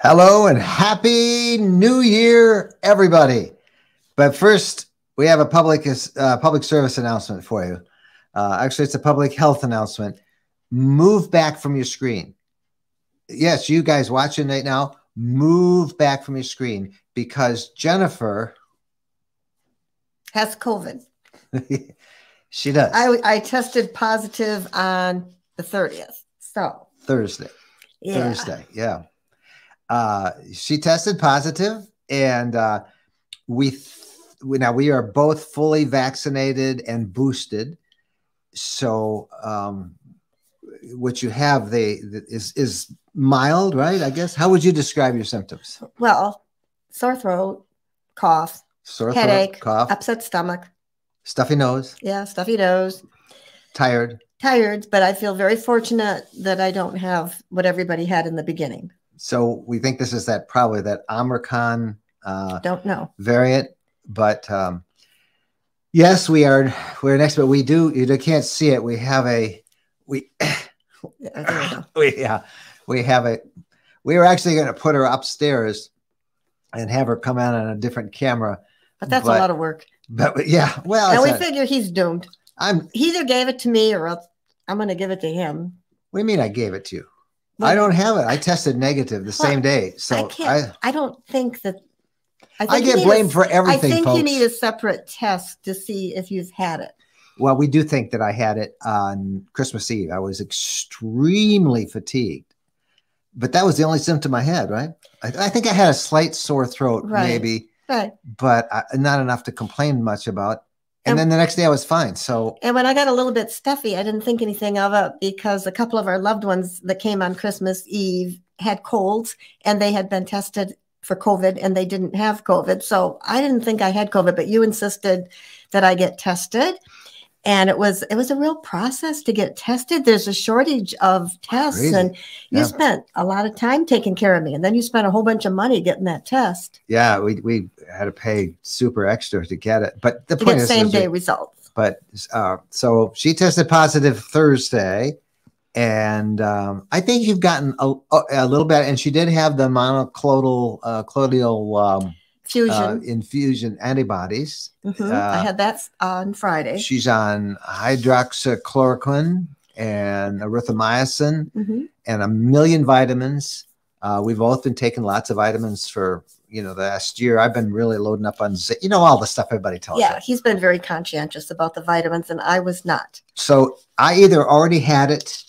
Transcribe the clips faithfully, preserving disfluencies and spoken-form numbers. Hello and happy new year, everybody. But first, we have a public uh, public service announcement for you. Uh, actually, it's a public health announcement. Move back from your screen. Yes, you guys watching right now, move back from your screen because Jennifer has COVID. She does. I, I tested positive on the thirtieth. So Thursday. Yeah. Thursday. Yeah. Uh, she tested positive, and uh, we, we now we are both fully vaccinated and boosted. So um, what you have they, they is is mild, right? I guess. How would you describe your symptoms? Well, sore throat, cough, sore headache, throat, cough, upset stomach, stuffy nose. Yeah, stuffy nose. Tired. Tired, but I feel very fortunate that I don't have what everybody had in the beginning. So we think this is that probably that Omicron uh, don't know variant, but um, yes, we are. We're next, but we do. You can't see it. We have a we yeah, we, yeah, we have a. We were actually going to put her upstairs and have her come out on a different camera, but that's but, a lot of work. But yeah, well, and we not, figure he's doomed. I'm he either gave it to me or else I'm going to give it to him. What do you mean I gave it to you? Well, I don't have it. I tested negative the well, same day. So I, can't, I, I don't think that I, think I get blamed a, for everything. I think folks. You need a separate test to see if you've had it. Well, we do think that I had it on Christmas Eve. I was extremely fatigued, but that was the only symptom I had, right? I, I think I had a slight sore throat, right. maybe, right. but I, not enough to complain much about. And, and then the next day I was fine. So, and when I got a little bit stuffy, I didn't think anything of it because a couple of our loved ones that came on Christmas Eve had colds and they had been tested for COVID and they didn't have COVID. So I didn't think I had COVID, but you insisted that I get tested. And it was, it was a real process to get tested. There's a shortage of tests Crazy. and you yeah. spent a lot of time taking care of me. And then you spent a whole bunch of money getting that test. Yeah. We, we had to pay super extra to get it, but the to point get is same day it, results, but, uh, so she tested positive Thursday and, um, I think you've gotten a, a little bit, and she did have the monoclonal, uh, clonal, um, Fusion. Uh, infusion antibodies. Mm-hmm. uh, I had that on Friday. She's on hydroxychloroquine and erythromycin mm-hmm. and a million vitamins. Uh, we've both been taking lots of vitamins for, you know, the last year. I've been really loading up on, you know, all the stuff everybody tells Yeah, you. He's been very conscientious about the vitamins and I was not. So I either already had it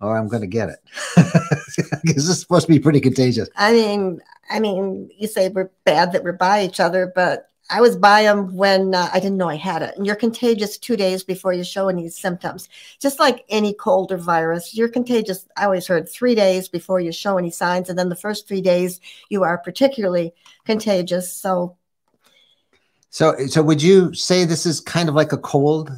or I'm going to get it. Because this is supposed to be pretty contagious. I mean, I mean, you say we're bad that we're by each other, but I was by him when uh, I didn't know I had it. And you're contagious two days before you show any symptoms. Just like any cold or virus, you're contagious, I always heard, three days before you show any signs. And then the first three days, you are particularly contagious. So, so, so would you say this is kind of like a cold?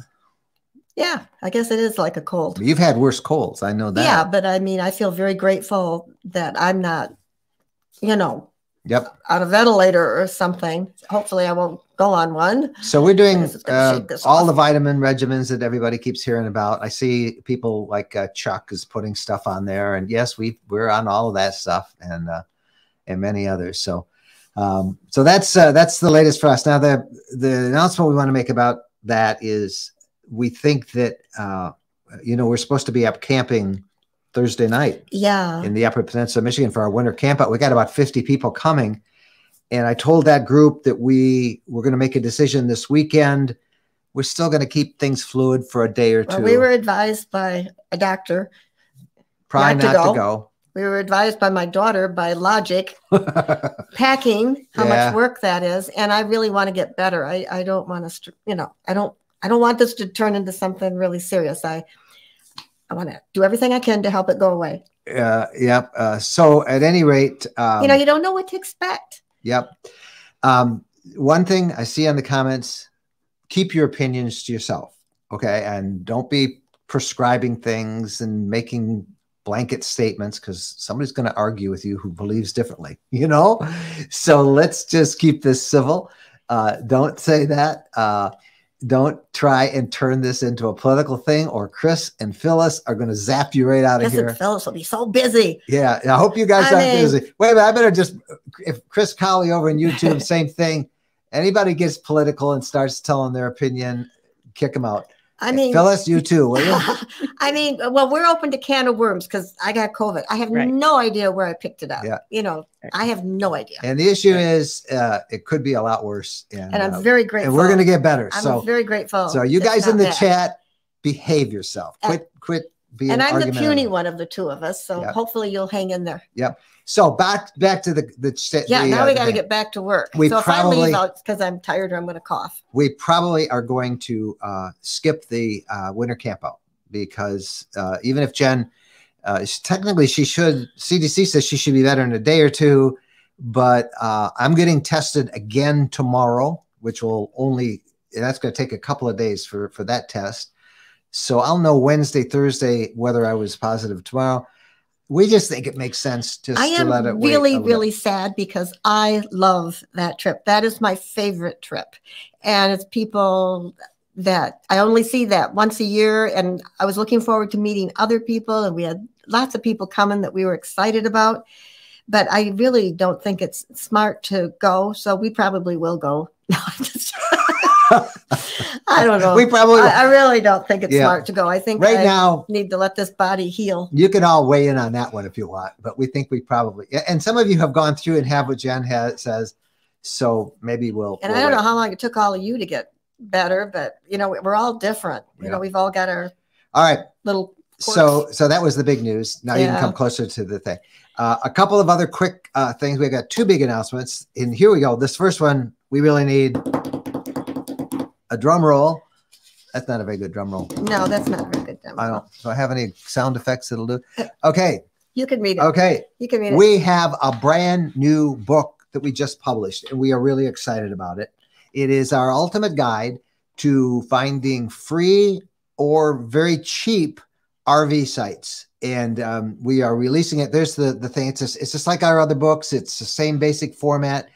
Yeah, I guess it is like a cold. You've had worse colds. I know that. Yeah, but I mean, I feel very grateful that I'm not, you know, yep. on a ventilator or something. Hopefully I won't go on one. So we're doing uh, all off. the vitamin regimens that everybody keeps hearing about. I see people like uh, Chuck is putting stuff on there. And yes, we, we're on all of that stuff and uh, and many others. So um, so that's uh, that's the latest for us. Now, the, the announcement we want to make about that is we think that, uh, you know, we're supposed to be up camping Thursday night yeah, in the Upper Peninsula of Michigan for our winter camp out. We got about fifty people coming. And I told that group that we were going to make a decision this weekend. We're still going to keep things fluid for a day or well, two. We were advised by a doctor. Probably not, not to, go. to go. We were advised by my daughter, by logic, packing, how yeah. much work that is. And I really want to get better. I, I don't want to, you know, I don't, I don't want this to turn into something really serious. I, I want to do everything I can to help it go away. Uh, yep. Uh, so at any rate, um, you know, you don't know what to expect. Yep. Um, one thing I see on the comments, keep your opinions to yourself. Okay. And don't be prescribing things and making blanket statements because somebody's going to argue with you who believes differently, you know? So let's just keep this civil. Uh, don't say that. Uh, Don't try and turn this into a political thing, or Chris and Phyllis are going to zap you right out of Chris here. Chris and Phyllis will be so busy. Yeah, I hope you guys I aren't mean, busy. Wait a minute, I better just, if Chris Colley over on YouTube, same thing. Anybody gets political and starts telling their opinion, kick them out. I mean, Phyllis, you too, will you? I mean, well, we're open to can of worms because I got COVID. I have right. no idea where I picked it up. Yeah. You know, right. I have no idea. And the issue right. is uh, it could be a lot worse. And, and I'm uh, very grateful. And we're going to get better. I'm so, very grateful. So you guys in the bad. chat, behave yourself. Quit, and, quit being And I'm argumentative. The puny one of the two of us. So yep. hopefully you'll hang in there. Yep. So back back to the the yeah. The, now we uh, got to get back to work. We so probably, if I leave out because I'm tired or I'm going to cough. We probably are going to uh, skip the uh, winter camp out because uh, even if Jen, uh, technically she should. C D C says she should be better in a day or two, but uh, I'm getting tested again tomorrow, which will only that's going to take a couple of days for for that test. So I'll know Wednesday, Thursday whether I was positive tomorrow. We just think it makes sense just I to let it wait. I am really, really sad because I love that trip. That is my favorite trip. And it's people that I only see that once a year. And I was looking forward to meeting other people. And we had lots of people coming that we were excited about. But I really don't think it's smart to go. So we probably will go. No, I'm just I don't know. We probably. I, I really don't think it's yeah. smart to go. I think right I now need to let this body heal. You can all weigh in on that one if you want, but we think we probably. And some of you have gone through and have what Jen has says. So maybe we'll. And we'll I don't wait. know how long it took all of you to get better, but you know we're all different. You yeah. know we've all got our. All right. Little. Course. So so that was the big news. Now yeah. you can come closer to the thing. Uh, a couple of other quick uh, things. We got two big announcements, and here we go. This first one we really need. A drum roll. That's not a very good drum roll. No, that's not a very good drum roll. I don't. Do I have any sound effects that'll do? Okay. You can read it. Okay. You can read it. We have a brand new book that we just published, and we are really excited about it. It is our ultimate guide to finding free or very cheap R V sites, and um, we are releasing it. There's the the thing. It's just, it's just like our other books. It's the same basic format.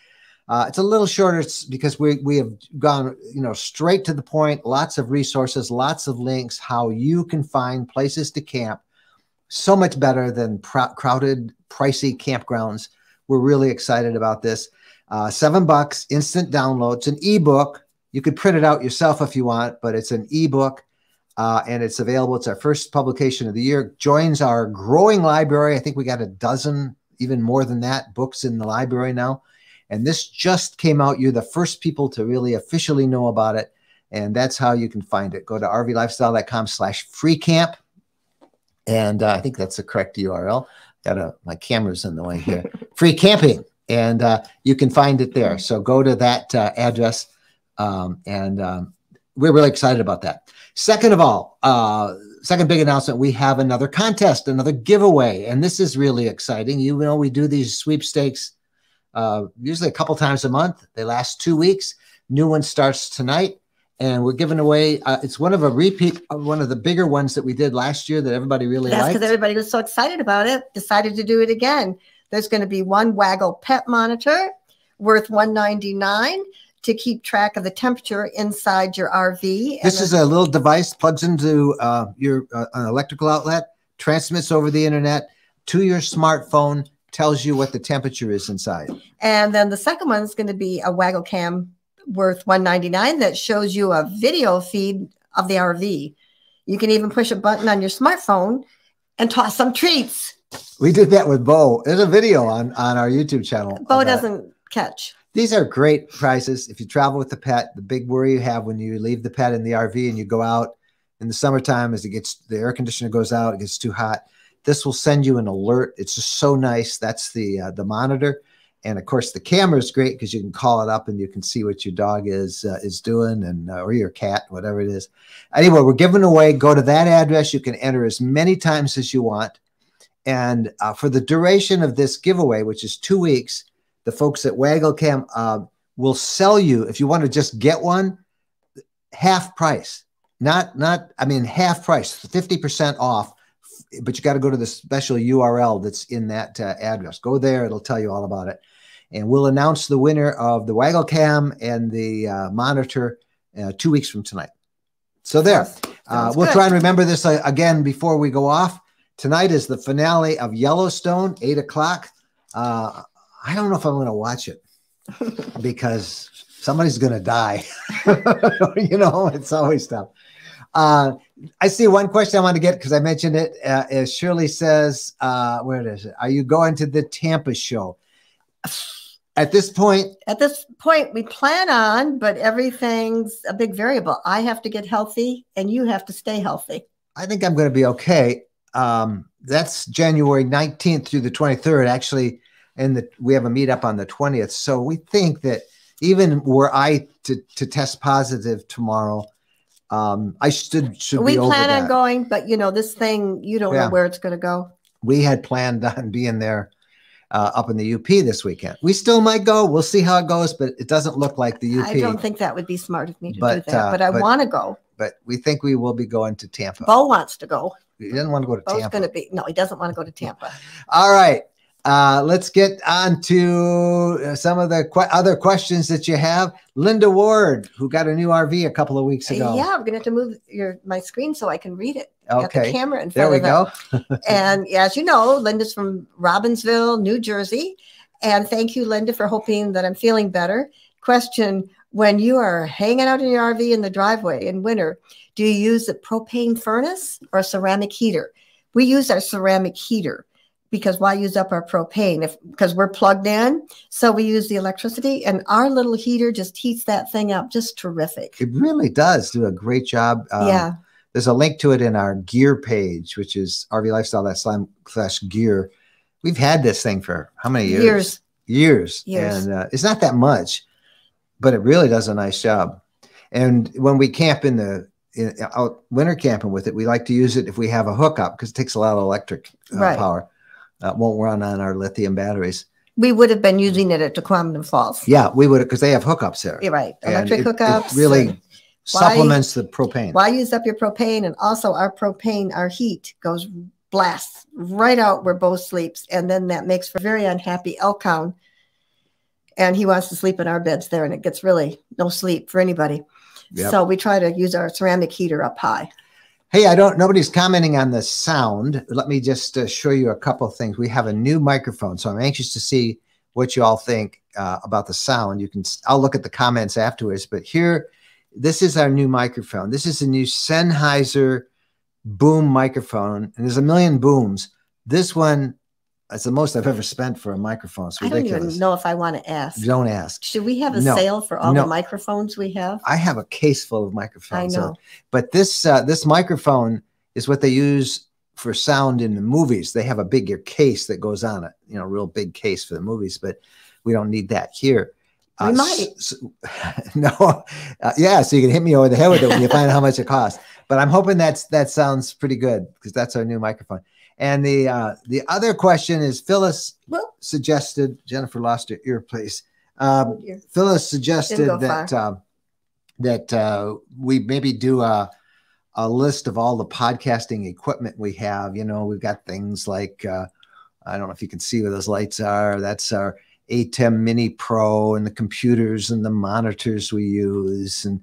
Uh, it's a little shorter because we, we have gone, you know, straight to the point, lots of resources, lots of links, how you can find places to camp so much better than pro crowded, pricey campgrounds. We're really excited about this. Uh, seven bucks, instant download. It's an ebook. You could print it out yourself if you want, but it's an ebook uh, and it's available. It's our first publication of the year. Joins our growing library. I think we got a dozen, even more than that, books in the library now. And this just came out. You're the first people to really officially know about it. And that's how you can find it. Go to R V lifestyle dot com slash free camp. And uh, I think that's the correct U R L. Got a, my camera's in the way here. Free camping. And uh, you can find it there. So go to that uh, address. Um, and um, we're really excited about that. Second of all, uh, second big announcement, we have another contest, another giveaway. And this is really exciting. You know, we do these sweepstakes Uh, usually a couple times a month. They last two weeks. New one starts tonight, and we're giving away. Uh, it's one of a repeat, of one of the bigger ones that we did last year that everybody really liked. That's because everybody was so excited about it, decided to do it again. There's going to be one Waggle pet monitor worth one ninety-nine to keep track of the temperature inside your R V. This is a little device plugs into uh, your uh, an electrical outlet, transmits over the internet to your smartphone. Tells you what the temperature is inside. And then the second one is going to be a Waggle cam worth one ninety-nine that shows you a video feed of the R V. You can even push a button on your smartphone and toss some treats. We did that with Bo. There's a video on, on our YouTube channel. Bo doesn't catch. These are great prizes. If you travel with the pet, the big worry you have when you leave the pet in the R V and you go out in the summertime is it gets the air conditioner goes out, it gets too hot. This will send you an alert. It's just so nice. That's the uh, the monitor, and of course the camera is great because you can call it up and you can see what your dog is uh, is doing and uh, or your cat, whatever it is. Anyway, we're giving away. Go to that address. You can enter as many times as you want, and uh, for the duration of this giveaway, which is two weeks, the folks at Waggle Cam uh, will sell you if you want to just get one, half price. Not not I mean half price, fifty percent off. But you got to go to the special U R L that's in that uh, address. Go there. It'll tell you all about it. And we'll announce the winner of the Waggle Cam and the uh, monitor uh, two weeks from tonight. So there, uh, we'll good. try and remember this uh, again before we go off. Tonight is the finale of Yellowstone, eight o'clock. Uh, I don't know if I'm going to watch it because somebody's going to die. You know, it's always tough. Uh, I see one question I want to get because I mentioned it. Uh, as Shirley says, uh, where is it? Are you going to the Tampa show? At this point, at this point, we plan on, but everything's a big variable. I have to get healthy, and you have to stay healthy. I think I'm going to be okay. Um, that's January nineteenth through the twenty-third, actually, and the, we have a meetup on the twentieth. So we think that even were I to to test positive tomorrow, um, I should should we be plan over on that. going. But you know, this thing, you don't yeah. know where it's going to go. We had planned on being there. Uh, up in the U P this weekend. We still might go. We'll see how it goes, but it doesn't look like the U P. I don't think that would be smart of me to but, do that, uh, but I want to go. But we think we will be going to Tampa. Bo wants to go. He doesn't want to go to Bo's Tampa. Gonna be, no, he doesn't want to go to Tampa. All right. Uh, let's get on to some of the que other questions that you have. Linda Ward, who got a new R V a couple of weeks ago. Yeah, I'm going to have to move your, my screen so I can read it. Okay. Got the camera in front of it. There we go. And as you know, Linda's from Robbinsville, New Jersey. And thank you, Linda, for hoping that I'm feeling better. Question, when you are hanging out in your R V in the driveway in winter, do you use a propane furnace or a ceramic heater? We use our ceramic heater. Because why use up our propane? If because we're plugged in, so we use the electricity, and our little heater just heats that thing up. Just terrific. It really does do a great job. Um, yeah. There's a link to it in our gear page, which is R V lifestyle slash gear. We've had this thing for how many years? Years. Years. Years. And uh, it's not that much, but it really does a nice job. And when we camp in the in, out winter camping with it, we like to use it if we have a hookup because it takes a lot of electric uh, right. power. Uh, won't run on our lithium batteries. We would have been using it at Cottondale Falls. Yeah, we would have, because they have hookups there. You're right. Electric it, hookups. It really supplements why, the propane. Why use up your propane? And also our propane, our heat goes blasts right out where Bo sleeps. And then that makes for very unhappy Elkhound. And he wants to sleep in our beds there. And it gets really no sleep for anybody. Yep. So we try to use our ceramic heater up high. Hey, I don't, nobody's commenting on the sound. Let me just uh, show you a couple of things. We have a new microphone, so I'm anxious to see what you all think uh, about the sound. You can, I'll look at the comments afterwards, but here, this is our new microphone. This is a new Sennheiser boom microphone, and there's a million booms. This one is the most I've ever spent for a microphone. It's ridiculous. I don't even know if I want to ask. Don't ask. Should we have a no. sale for all no. the microphones we have? I have a case full of microphones. I know. So, but this uh, this microphone is what they use for sound in the movies. They have a bigger case that goes on it, you know, real big case for the movies, but we don't need that here. We uh, might. So, no. Uh, yeah, so you can hit me over the head with it when you find out how much it costs. But I'm hoping that's, that sounds pretty good because that's our new microphone. And the uh, the other question is Phyllis well, suggested, Jennifer lost her ear, please. Um, yeah. Phyllis suggested that uh, that uh, we maybe do a, a list of all the podcasting equipment we have. You know, we've got things like, uh, I don't know if you can see where those lights are. That's our ATEM Mini Pro and the computers and the monitors we use. And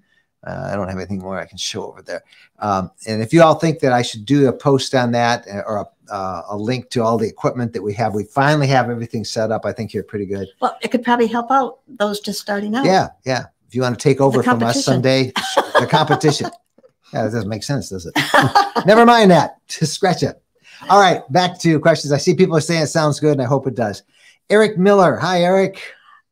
Uh, I don't have anything more I can show over there. Um, and if you all think that I should do a post on that or a, uh, a link to all the equipment that we have, we finally have everything set up. I think you're pretty good. Well, it could probably help out those just starting out. Yeah, yeah. If you want to take over from us someday, the competition. Yeah, that doesn't make sense, does it? Never mind that. Just scratch it. All right, back to questions. I see people are saying it sounds good, and I hope it does. Eric Miller. Hi, Eric.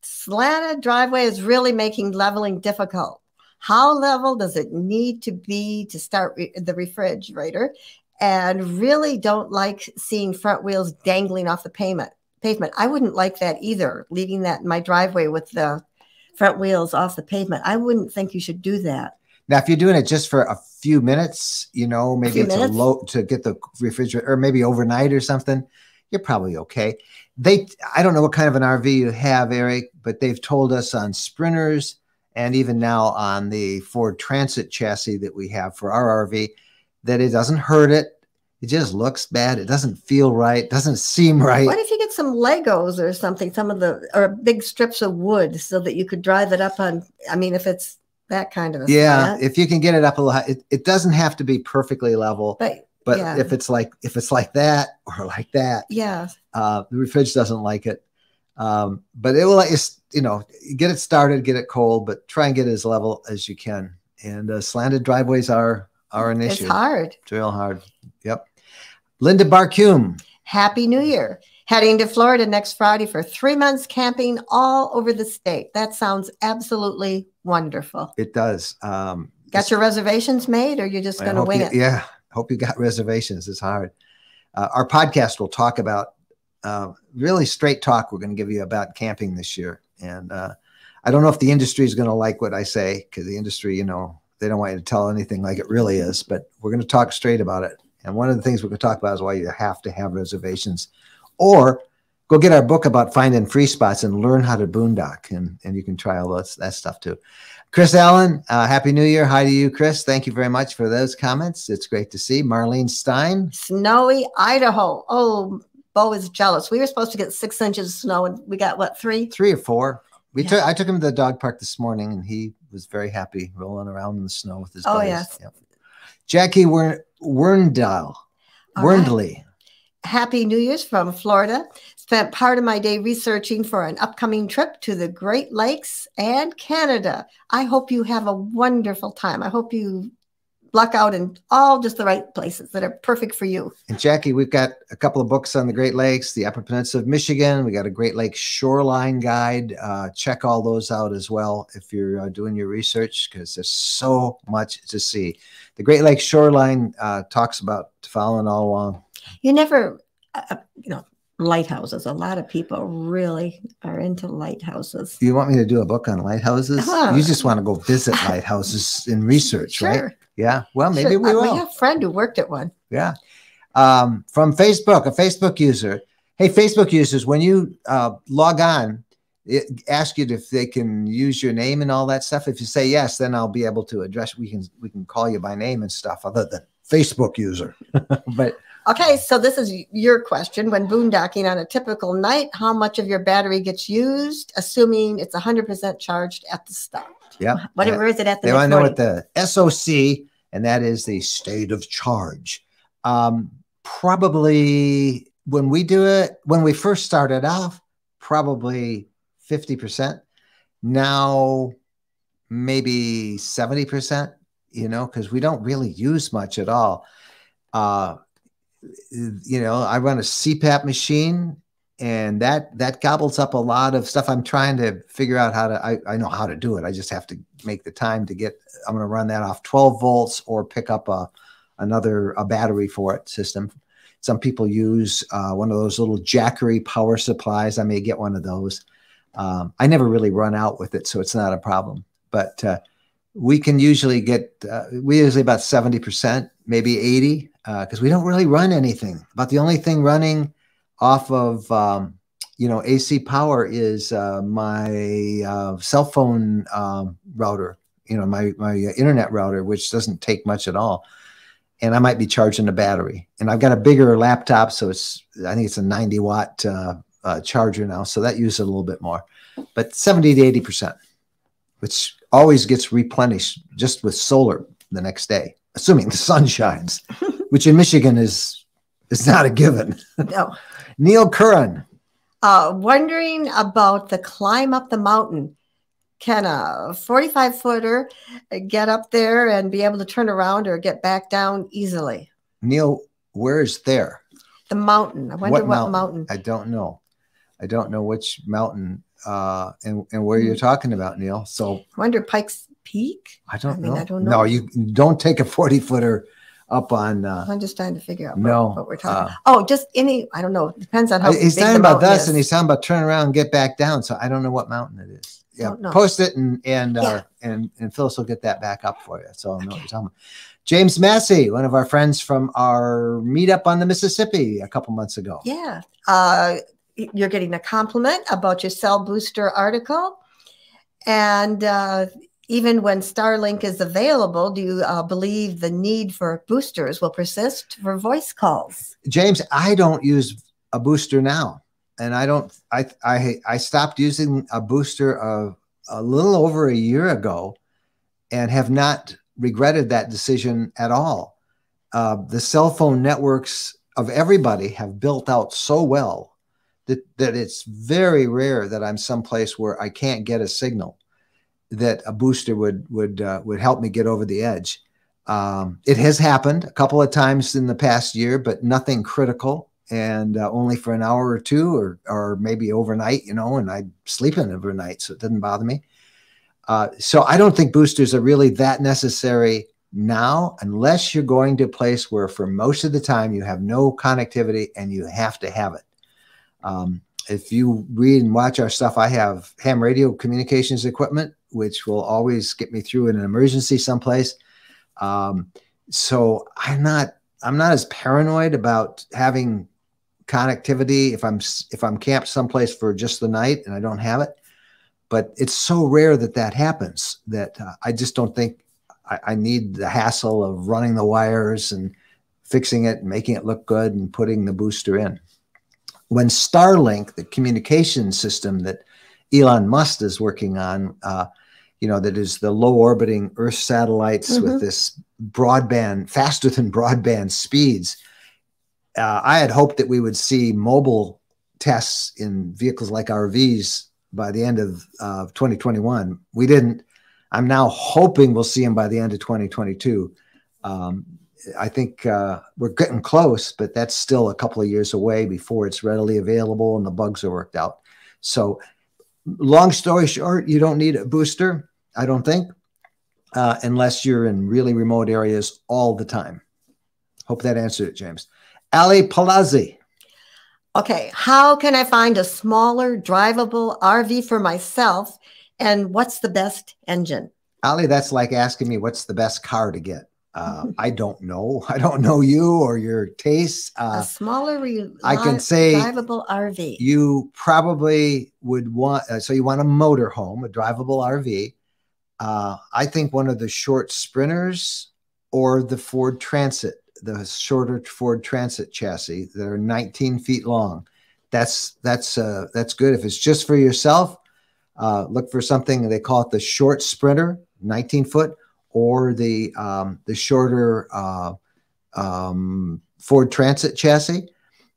Slanted driveway is really making leveling difficult. How level does it need to be to start re the refrigerator? And really don't like seeing front wheels dangling off the pavement. Pavement. I wouldn't like that either, leaving that in my driveway with the front wheels off the pavement. I wouldn't think you should do that. Now, if you're doing it just for a few minutes, you know, maybe it's a low to get the refrigerator or maybe overnight or something, you're probably okay. They, I don't know what kind of an R V you have, Eric, but they've told us on Sprinters, and even now on the Ford Transit chassis that we have for our R V, that it doesn't hurt it. It just looks bad. It doesn't feel right. It doesn't seem right. What if you get some Legos or something, some of the, or big strips of wood so that you could drive it up on, I mean, if it's that kind of a yeah. Set. If you can get it up a lot, it, it doesn't have to be perfectly level, but, but yeah. if it's like, if it's like that or like that, yeah, uh, the fridge doesn't like it. Um, but it will let you, you know, get it started, get it cold, but try and get it as level as you can. And uh, slanted driveways are, are an issue. It's hard. It's real hard. Yep. Linda Barcume. Happy New Year. Heading to Florida next Friday for three months camping all over the state. That sounds absolutely wonderful. It does. Um, got your reservations made, or you're just going to wing it? Yeah. Hope you got reservations. It's hard. Uh, our podcast will talk about uh, really straight talk. We're going to give you about camping this year. And uh, I don't know if the industry is going to like what I say, because the industry, you know, they don't want you to tell anything like it really is, but we're going to talk straight about it. And one of the things we're going to talk about is why you have to have reservations. Or go get our book about finding free spots and learn how to boondock. And, and you can try all that, that stuff too. Chris Allen, uh, Happy New Year. Hi to you, Chris. Thank you very much for those comments. It's great to see. Marlene Stein. Snowy Idaho. Oh, Bo is jealous. We were supposed to get six inches of snow, and we got, what, three? Three or four. We yeah. took, I took him to the dog park this morning, and he was very happy rolling around in the snow with his oh, buddies. Yes. Yep. Jackie Wern Werndahl. Werndahl. Happy New Year's from Florida. Spent part of my day researching for an upcoming trip to the Great Lakes and Canada. I hope you have a wonderful time. I hope you luck out in all just the right places that are perfect for you. And Jackie, we've got a couple of books on the Great Lakes, the Upper Peninsula of Michigan. We got a Great Lakes Shoreline Guide. Uh, check all those out as well if you're uh, doing your research, because there's so much to see. The Great Lakes Shoreline uh, talks about following all along. You never, uh, you know, lighthouses. A lot of people really are into lighthouses. You want me to do a book on lighthouses? Huh. You just want to go visit lighthouses and research, sure. right? Yeah. Well, maybe sure. we will. We have a friend who worked at one. Yeah. Um, from Facebook, a Facebook user. Hey, Facebook users, when you uh, log on, it asks you if they can use your name and all that stuff. If you say yes, then I'll be able to address. We can we can call you by name and stuff. Other than Facebook user, but. Okay, so this is your question. When boondocking on a typical night, how much of your battery gets used, assuming it's one hundred percent charged at the start? Yeah. Whatever yeah. is it at the They want to know what the S O C, and that is the state of charge. Um, probably when we do it, when we first started off, probably fifty percent. Now, maybe seventy percent, you know, because we don't really use much at all. Uh, You know, I run a C PAP machine, and that that gobbles up a lot of stuff. I'm trying to figure out how to, I, I know how to do it. I just have to make the time to get, I'm going to run that off twelve volts or pick up a another a battery for it system. Some people use uh, one of those little Jackery power supplies. I may get one of those. Um, I never really run out with it, so it's not a problem. But uh, we can usually get, uh, we usually about seventy percent, maybe eighty percent. Because uh, we don't really run anything. About the only thing running off of, um, you know, A C power is uh, my uh, cell phone um, router, you know, my, my internet router, which doesn't take much at all. And I might be charging the battery. And I've got a bigger laptop, so it's, I think it's a ninety watt uh, uh, charger now. So that uses a little bit more. But seventy to eighty percent, which always gets replenished just with solar the next day, assuming the sun shines. Which in Michigan is is not a given. No. Neil Curran. Uh, wondering about the climb up the mountain. Can a forty-five footer get up there and be able to turn around or get back down easily? Neil, where is there? The mountain. I wonder what, what mountain? mountain. I don't know. I don't know which mountain uh, and, and where mm. you're talking about, Neil. So I wonder Pike's Peak? I don't, I mean, know. I don't know. No, you don't take a forty footer up on uh I'm just trying to figure out no, what, what we're talking uh, about. Oh, just any, I don't know, it depends on how he's big talking about this is. And he's talking about turn around and get back down, so I don't know what mountain it is. Yeah, post it and and yeah. uh and and Phyllis will get that back up for you, so I'll know okay. what you're talking about. James Massey, one of our friends from our meetup on the Mississippi a couple months ago. Yeah. Uh you're getting a compliment about your Cell Booster article, and uh even when Starlink is available, do you uh, believe the need for boosters will persist for voice calls? James, I don't use a booster now, and I don't. I I, I stopped using a booster of a little over a year ago, and have not regretted that decision at all. Uh, the cell phone networks of everybody have built out so well that, that it's very rare that I'm someplace where I can't get a signal that a booster would, would, uh, would help me get over the edge. Um, it has happened a couple of times in the past year, but nothing critical, and uh, only for an hour or two, or, or maybe overnight, you know, and I sleep in overnight, so it doesn't bother me. Uh, so I don't think boosters are really that necessary now, unless you're going to a place where for most of the time you have no connectivity and you have to have it. Um, if you read and watch our stuff, I have ham radio communications equipment, which will always get me through in an emergency someplace. Um, so I'm not, I'm not as paranoid about having connectivity if I'm, if I'm camped someplace for just the night and I don't have it. But it's so rare that that happens that uh, I just don't think I, I need the hassle of running the wires and fixing it and making it look good and putting the booster in. When Starlink, the communication system that Elon Musk is working on, uh, you know, that is the low orbiting Earth satellites mm-hmm. with this broadband, faster than broadband speeds. Uh, I had hoped that we would see mobile tests in vehicles like R Vs by the end of uh, twenty twenty-one. We didn't. I'm now hoping we'll see them by the end of twenty twenty-two. Um, I think uh, we're getting close, but that's still a couple of years away before it's readily available and the bugs are worked out. So long story short, you don't need a booster, I don't think, uh, unless you're in really remote areas all the time. Hope that answered it, James. Ali Palazzi. Okay, how can I find a smaller drivable R V for myself, and what's the best engine? Ali, that's like asking me what's the best car to get. Uh, I don't know. I don't know you or your tastes. Uh, a smaller, I can say drivable R V. You probably would want, uh, so you want a motorhome, a drivable R V. Uh, I think one of the short Sprinters or the Ford Transit, the shorter Ford Transit chassis that are nineteen feet long. That's, that's, uh, that's good. If it's just for yourself, uh, look for something, they call it the short Sprinter, nineteen foot, or the, um, the shorter, uh, um, Ford Transit chassis.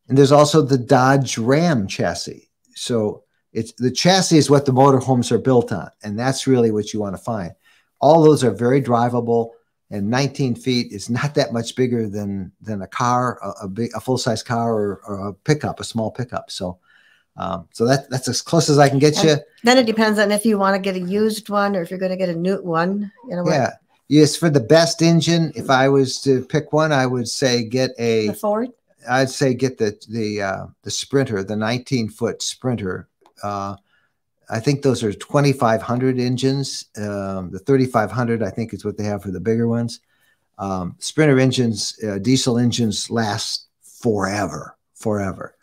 And there's also the Dodge Ram chassis. So it's the chassis is what the motorhomes are built on. And that's really what you want to find. All those are very drivable. And nineteen feet is not that much bigger than than a car, a, a big, a full size car, or, or a pickup, a small pickup. So, um, so that that's as close as I can get and you. Then it depends on if you want to get a used one or if you're going to get a new one. You know, yeah. What? Yes, for the best engine, if I was to pick one, I would say get a the Ford. I'd say get the the uh, the Sprinter, the nineteen foot Sprinter. Uh, I think those are twenty-five hundred engines. Um, the thirty-five hundred, I think, is what they have for the bigger ones. Um, Sprinter engines, uh, diesel engines last forever, forever.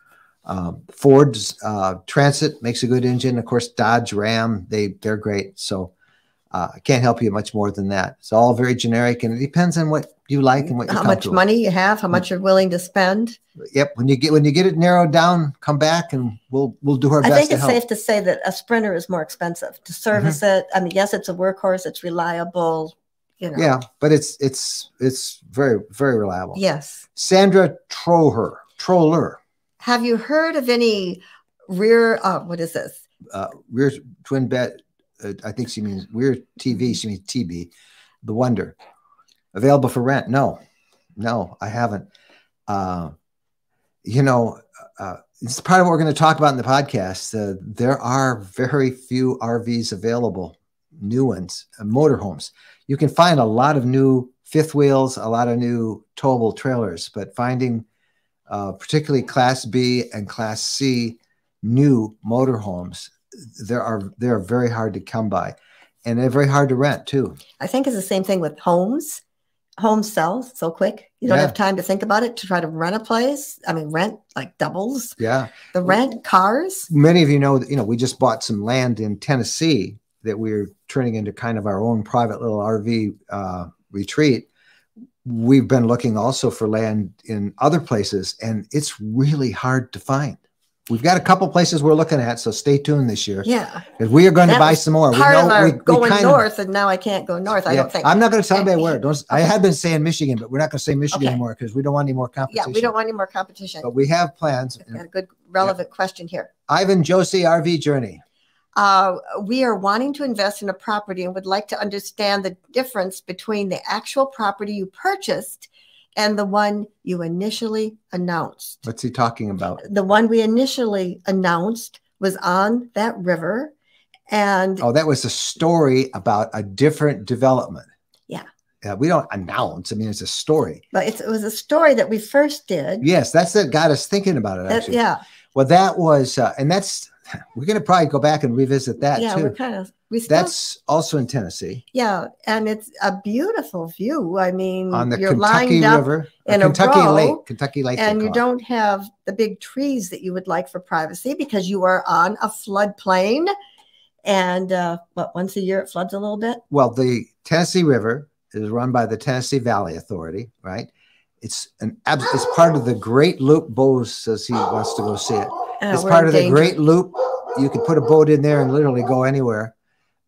Um, Ford's uh, Transit makes a good engine. Of course, Dodge Ram, they, they're great. So uh, I can't help you much more than that. It's all very generic, and it depends on what you like and what you're how much money you have, how much you're willing to spend. Yep. When you get when you get it narrowed down, come back and we'll we'll do our best. I think it's safe to say that a Sprinter is more expensive to service mm-hmm. it. I mean, yes, it's a workhorse, it's reliable, you know. Yeah, but it's it's it's very very reliable. Yes. Sandra Troher, Troller. Have you heard of any rear? Uh, what is this? Uh, rear twin bed. Uh, I think she means rear T V. She means T B. The Wonder. Available for rent? No, no, I haven't. Uh, you know, uh, it's part of what we're going to talk about in the podcast. Uh, there are very few R Vs available, new ones, uh, motorhomes. You can find a lot of new fifth wheels, a lot of new towable trailers, but finding uh, particularly Class B and Class C new motorhomes, there are they're very hard to come by, and they're very hard to rent too. I think it's the same thing with homes. Home sells so quick. You don't yeah. have time to think about it, to try to rent a place. I mean, rent like doubles. Yeah. The rent, cars. Many of you know that, you know, we just bought some land in Tennessee that we're turning into kind of our own private little R V uh, retreat. We've been looking also for land in other places, and it's really hard to find. we've got a couple places we're looking at, so stay tuned this year. Yeah, because we are going that to buy some more. We know we're going we north, of, and now I can't go north. Yeah, I don't think I'm not going to tell anybody where. Don't. I have been saying Michigan, but we're not going to say Michigan okay. anymore because we don't want any more competition. Yeah, we don't want any more competition. But we have plans. Got a good relevant yeah. question here. Ivan Josie, R V Journey. Uh, we are wanting to invest in a property and would like to understand the difference between the actual property you purchased and the one you initially announced. What's he talking about? The one we initially announced was on that river. And oh, that was a story about a different development. Yeah. Uh, we don't announce. I mean, it's a story. But it's, it was a story that we first did. Yes, that's that got us thinking about it, actually. That, yeah. Well, that was, uh, and that's, we're going to probably go back and revisit that yeah, too. We're kind of, we still, that's also in Tennessee. Yeah, and it's a beautiful view. I mean, on the you're Kentucky River, in Kentucky a row, Lake, Kentucky Lake, and you don't have the big trees that you would like for privacy because you are on a floodplain. And uh, what once a year it floods a little bit. Well, the Tennessee River is run by the Tennessee Valley Authority, right? It's an oh. it's part of the Great Loop. Bo says he oh. wants to go see it. Uh, it's part of danger. the Great Loop. You can put a boat in there and literally go anywhere.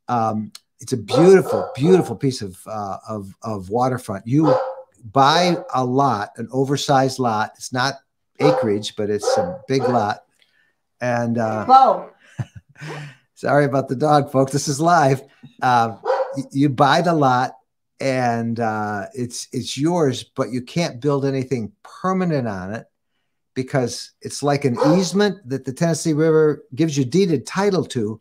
Um, it's a beautiful, beautiful piece of, uh, of, of waterfront. You buy a lot, an oversized lot. It's not acreage, but it's a big lot. And uh, whoa. Sorry about the dog, folks. This is live. Uh, you buy the lot and uh, it's, it's yours, but you can't build anything permanent on it, because it's like an easement that the Tennessee River gives you deeded title to,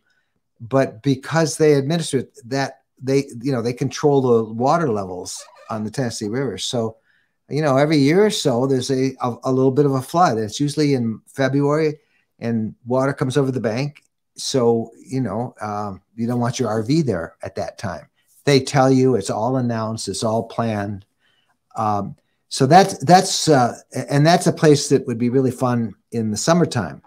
but because they administer it, that they, you know, they control the water levels on the Tennessee River. So, you know, every year or so there's a, a, a little bit of a flood. It's usually in February and water comes over the bank. So, you know, um, you don't want your R V there at that time. They tell you it's all announced, it's all planned. Um, So that's, that's, uh, and that's a place that would be really fun in the summertime.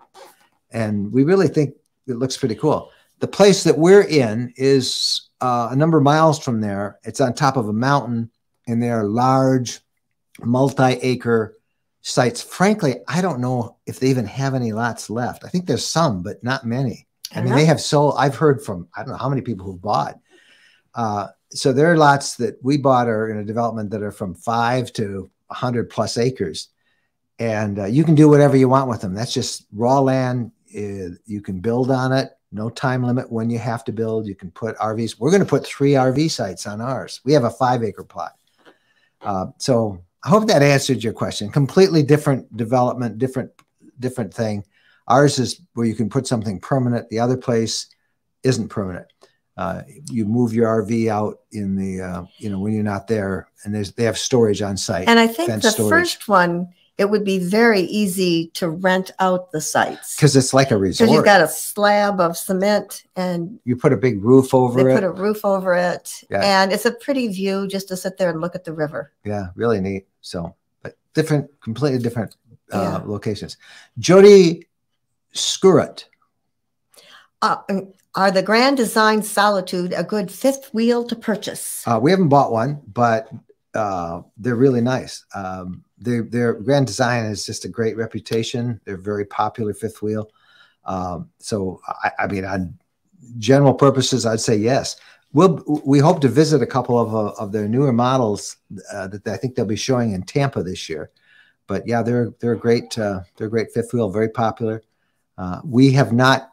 And we really think it looks pretty cool. The place that we're in is uh, a number of miles from there. It's on top of a mountain and there are large multi-acre sites. Frankly, I don't know if they even have any lots left. I think there's some, but not many. I mean, they have sold, I've heard from, I don't know how many people who've bought, uh, so there are lots that we bought are in a development that are from five to one hundred plus acres. And uh, you can do whatever you want with them. That's just raw land. Uh, you can build on it. No time limit when you have to build. You can put R Vs. We're going to put three R V sites on ours. We have a five acre plot. Uh, so I hope that answered your question. Completely different development, different, different thing. Ours is where you can put something permanent. The other place isn't permanent. Uh, you move your R V out in the, uh, you know, when you're not there, and there's, they have storage on site. And I think the storage. first one, it would be very easy to rent out the sites. Cause it's like a resort. Cause you've got a slab of cement and you put a big roof over they it. Put a roof over it. Yeah. And it's a pretty view just to sit there and look at the river. Yeah. Really neat. So, but different, completely different uh, yeah. locations. Jody Skurut. Uh, Are the Grand Design Solitude a good fifth wheel to purchase? Uh, we haven't bought one, but uh, they're really nice. Um, they, their Grand Design is just a great reputation. They're very popular fifth wheel. Um, so, I, I mean, on general purposes, I'd say yes. We'll, we hope to visit a couple of, uh, of their newer models uh, that I think they'll be showing in Tampa this year. But yeah, they're they're a great uh, they're a great fifth wheel, very popular. Uh, we have not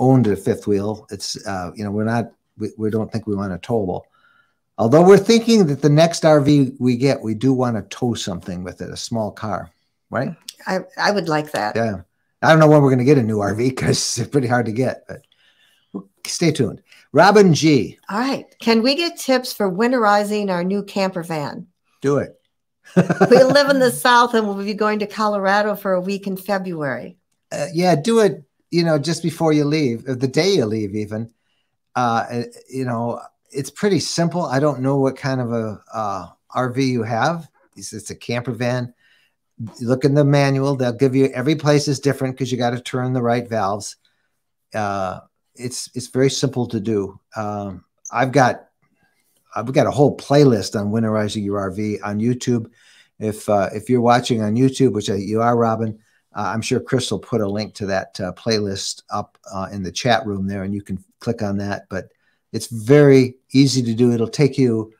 owned a fifth wheel. It's, uh, you know, we're not, we, we don't think we want a towable. Although we're thinking that the next R V we get, we do want to tow something with it, a small car, right? I, I would like that. Yeah. I don't know when we're going to get a new R V because it's pretty hard to get, but stay tuned. Robin G. All right. Can we get tips for winterizing our new camper van? Do it. We live in the South and we'll be going to Colorado for a week in February. Uh, yeah, do it. You know, just before you leave, or the day you leave even, uh, you know, it's pretty simple. I don't know what kind of a uh, R V you have. It's, it's a camper van. Look in the manual. They'll give you, every place is different because you got to turn the right valves. Uh, it's it's very simple to do. Um, I've got, I've got a whole playlist on winterizing your R V on YouTube. If, uh, if you're watching on YouTube, which you are, Robin, Uh, I'm sure Chris will put a link to that uh, playlist up uh, in the chat room there, and you can click on that. But it's very easy to do. It'll take you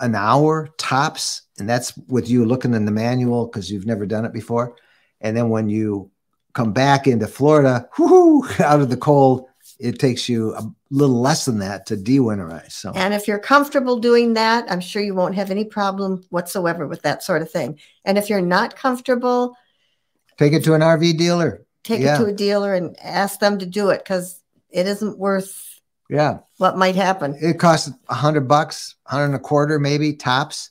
an hour tops, and that's with you looking in the manual because you've never done it before. And then when you come back into Florida, whoo, out of the cold, it takes you a little less than that to de-winterize. So. And if you're comfortable doing that, I'm sure you won't have any problem whatsoever with that sort of thing. And if you're not comfortable, take it to an R V dealer. Take yeah. it to a dealer and ask them to do it, because it isn't worth yeah. what might happen. It costs a hundred bucks, hundred and a quarter maybe tops,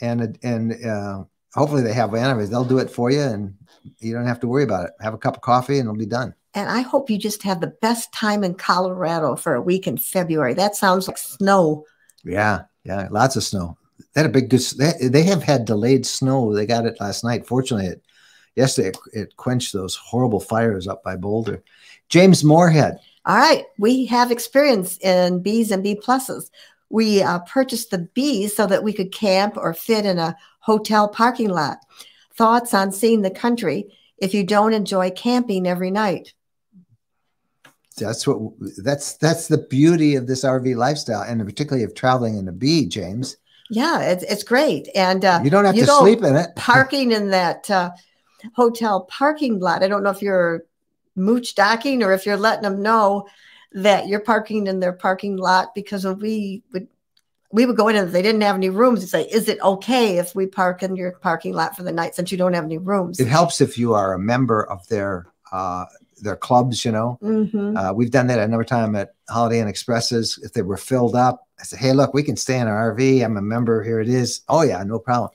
and and uh, hopefully they have antifreeze. They'll do it for you, and you don't have to worry about it. Have a cup of coffee, and it'll be done. And I hope you just have the best time in Colorado for a week in February. That sounds like snow. Yeah, yeah, lots of snow. They had a big. They, they have had delayed snow. They got it last night. Fortunately, it, yesterday it, it quenched those horrible fires up by Boulder. James Moorhead. All right, we have experience in Bs and B pluses. We uh, purchased the Bs so that we could camp or fit in a hotel parking lot. Thoughts on seeing the country if you don't enjoy camping every night? That's what that's that's the beauty of this R V lifestyle, and particularly of traveling in a B, James. Yeah, it's it's great, and uh, you don't have you to don't, sleep in it. Parking in that uh, hotel parking lot. I don't know if you're mooch docking or if you're letting them know that you're parking in their parking lot, because when we would we would go in and they didn't have any rooms and say, is it okay if we park in your parking lot for the night since you don't have any rooms? It helps if you are a member of their uh, their clubs, you know. Mm-hmm. Uh, we've done that another time at Holiday Inn Expresses. If they were filled up, I said, hey, look, we can stay in our R V. I'm a member. Here it is. Oh, yeah, no problem.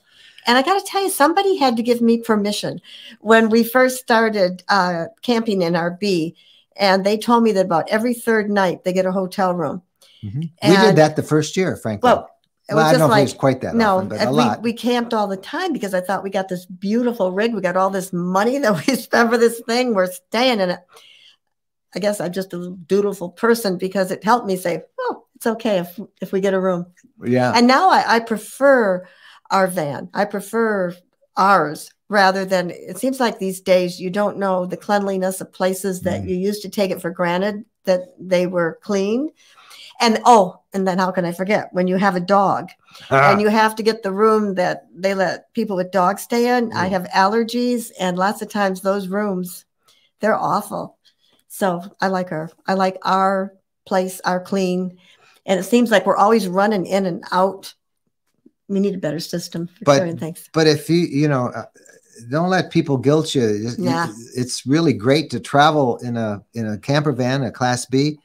And I got to tell you, somebody had to give me permission when we first started uh, camping in our B, and they told me that about every third night they get a hotel room. Mm-hmm. We did that the first year, frankly. Well, it was well I don't know like, if it was quite that no, often, but a we, lot. We camped all the time because I thought we got this beautiful rig. We got all this money that we spent for this thing. We're staying in it. I guess I'm just a dutiful person because it helped me say, oh, it's okay if, if we get a room. Yeah. And now I, I prefer our van. I prefer ours rather than, it seems like these days you don't know the cleanliness of places that mm. you used to take it for granted that they were clean. And, oh, and then how can I forget when you have a dog ah. and you have to get the room that they let people with dogs stay in. Mm. I have allergies, and lots of times those rooms, they're awful. So I like our, I like our place, our clean. And it seems like we're always running in and out. We need a better system for but, certain things. But if you, you know, uh, don't let people guilt you. Yeah. It's really great to travel in a, in a camper van, a class B.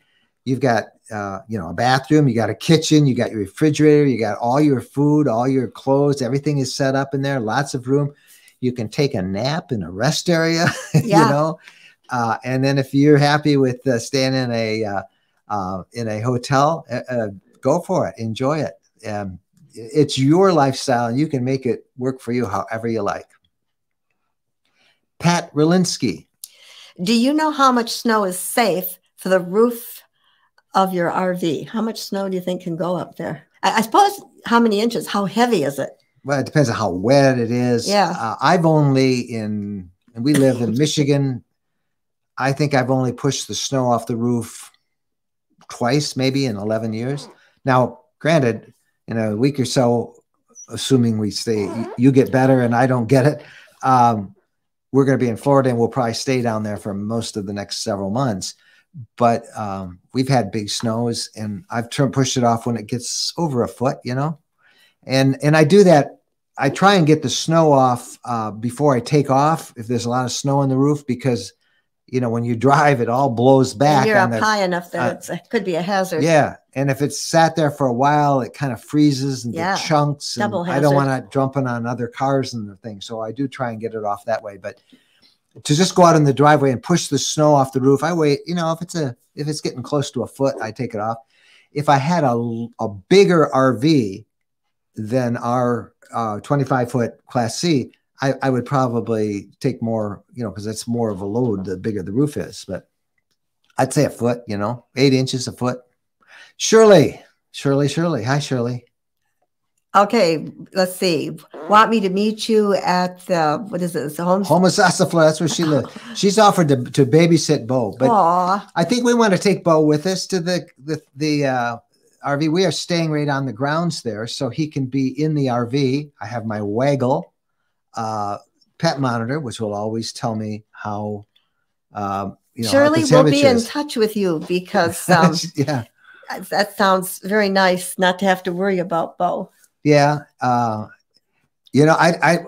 You've got, uh, you know, a bathroom, you got a kitchen, you got your refrigerator, you got all your food, all your clothes, everything is set up in there, lots of room. You can take a nap in a rest area, yeah. you know, uh, and then if you're happy with uh, staying in a, uh, uh, in a hotel, uh, uh, go for it, enjoy it. Um, it's your lifestyle and you can make it work for you however you like. Pat Relinsky. Do you know how much snow is safe for the roof of your R V? How much snow do you think can go up there? I, I suppose how many inches? How heavy is it? Well, it depends on how wet it is. Yeah. Uh, I've only in, and we live in Michigan. I think I've only pushed the snow off the roof twice, maybe in eleven years. Now, granted, in a week or so, assuming we stay, you, you get better and I don't get it. Um, we're going to be in Florida and we'll probably stay down there for most of the next several months. But um, we've had big snows, and I've turned, pushed it off when it gets over a foot, you know. And and I do that. I try and get the snow off uh, before I take off if there's a lot of snow on the roof, because, you know, when you drive, it all blows back. And you're up high enough that uh, it could be a hazard. Yeah, and if it's sat there for a while, it kind of freezes and yeah. chunks. And double hazard. I don't want it jumping on other cars and the thing, so I do try and get it off that way, but. To just go out in the driveway and push the snow off the roof. I wait, you know, if it's a, if it's getting close to a foot, I take it off. If I had a, a bigger R V than our uh, twenty-five foot class C, I, I would probably take more, you know, because that's more of a load, the bigger the roof is, but I'd say a foot, you know, eight inches a foot. Shirley, Shirley, Shirley. Hi, Shirley. Okay, let's see. Want me to meet you at the, what is it? It's the home home of Sassafras. That's where she lives. She's offered to, to babysit Bo, but aww. I think we want to take Bo with us to the the the uh, R V. We are staying right on the grounds there, so he can be in the R V. I have my Waggle uh, pet monitor, which will always tell me how. Uh, you know, Shirley will be in touch with you because um, yeah, that sounds very nice. Not to have to worry about Bo. Yeah, uh, you know, I, I,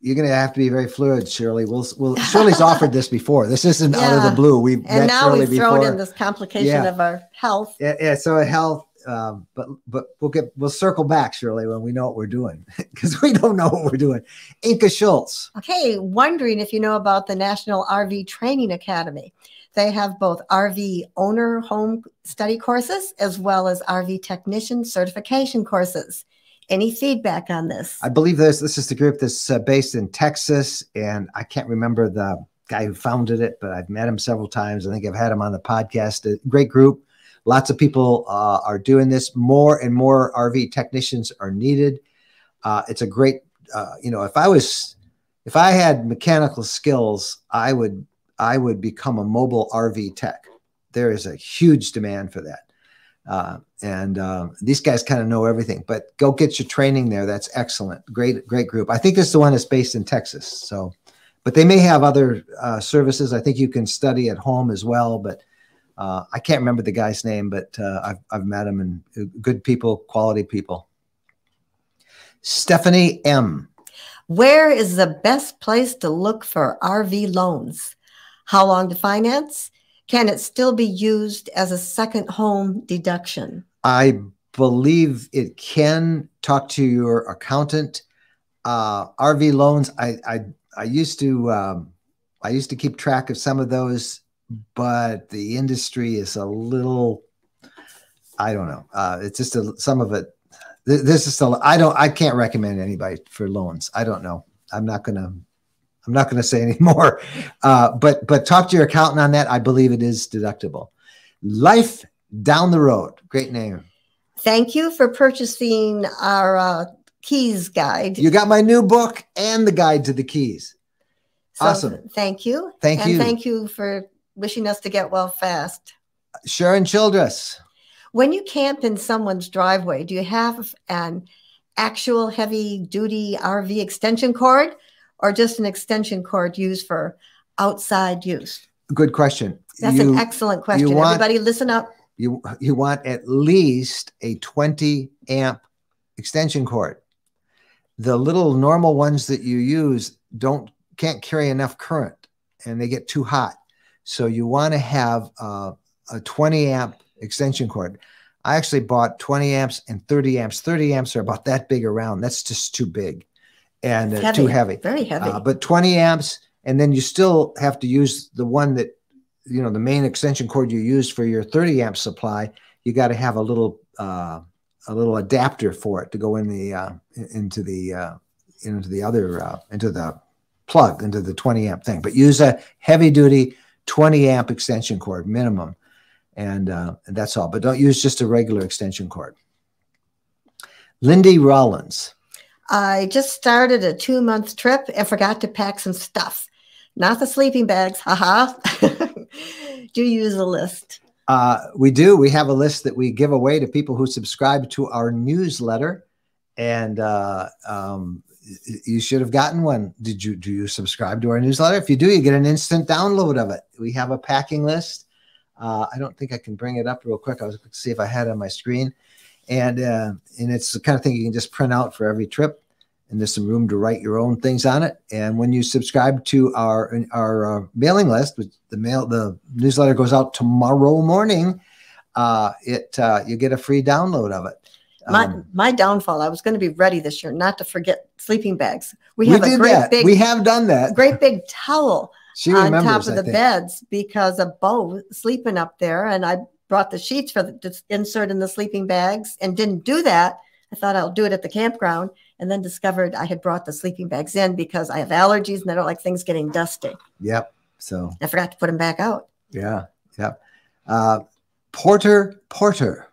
you're gonna have to be very fluid, Shirley. We'll, we'll Shirley's offered this before. This isn't yeah. out of the blue. We've and met now Shirley we've before. Thrown in this complication yeah. of our health. Yeah, yeah. So health, um, but but we'll get we'll circle back, Shirley, when we know what we're doing because we don't know what we're doing. Inka Schultz. Okay, wondering if you know about the National R V Training Academy. They have both R V owner home study courses as well as R V technician certification courses. Any feedback on this? I believe this this is the group that's uh, based in Texas, and I can't remember the guy who founded it, but I've met him several times. I think I've had him on the podcast. A great group. Lots of people uh, are doing this. More and more R V technicians are needed. Uh, it's a great, uh, you know, if I was, if I had mechanical skills, I would, I would become a mobile R V tech. There is a huge demand for that. Uh, and uh, these guys kind of know everything, but go get your training there. That's excellent. Great, great group. I think this is the one that's based in Texas. So, but they may have other uh, services. I think you can study at home as well, but uh, I can't remember the guy's name, but uh, I've, I've met him, and good people, quality people. Stephanie M. Where is the best place to look for R V loans? How long to finance? Can it still be used as a second home deduction? I believe it can. Talk to your accountant. Uh, R V loans. I I I used to um, I used to keep track of some of those, but the industry is a little. I don't know. Uh, it's just a, some of it. Th this is still. I don't. I can't recommend anybody for loans. I don't know. I'm not gonna. I'm not going to say any more, uh, but, but talk to your accountant on that. I believe it is deductible. Life Down the Road. Great name. Thank you for purchasing our uh, keys guide. You got my new book and the guide to the keys. So awesome. Thank you. Thank and you. And thank you for wishing us to get well fast. Sharon Childress. When you camp in someone's driveway, do you have an actual heavy duty R V extension cord? Or just an extension cord used for outside use? Good question. That's you, an excellent question. Want, Everybody listen up. You, you want at least a twenty amp extension cord. The little normal ones that you use don't can't carry enough current and they get too hot. So you want to have uh, a twenty amp extension cord. I actually bought twenty amps and thirty amps. thirty amps are about that big around. That's just too big. And uh, heavy, too heavy, very heavy, uh, but twenty amps. And then you still have to use the one that, you know, the main extension cord you use for your thirty amp supply. You got to have a little, uh, a little adapter for it to go in the, uh, into the, uh, into the other, uh, into the plug, into the twenty amp thing, but use a heavy duty twenty amp extension cord minimum. And, uh, and that's all, but don't use just a regular extension cord. Lindy Rollins. I just started a two-month trip and forgot to pack some stuff. Not the sleeping bags, haha. Do you use a list? Uh, we do. We have a list that we give away to people who subscribe to our newsletter. And uh, um, you should have gotten one. Did you? Do you subscribe to our newsletter? If you do, you get an instant download of it. We have a packing list. Uh, I don't think I can bring it up real quick. I was going to see if I had it on my screen. And, uh, and it's the kind of thing you can just print out for every trip, and there's some room to write your own things on it. And when you subscribe to our, our uh, mailing list, which the mail, the newsletter goes out tomorrow morning, uh, it, uh, you get a free download of it. Um, my, my downfall, I was going to be ready this year, not to forget sleeping bags. We have we a great that. big, we have done that. Great big towel she on remembers, top of I the think. beds because of Bo sleeping up there. And I brought the sheets for the, to insert in the sleeping bags and didn't do that. I thought I'll do it at the campground and then discovered I had brought the sleeping bags in because I have allergies and I don't like things getting dusty. Yep. So I forgot to put them back out. Yeah. Yep. Uh, Porter Porter.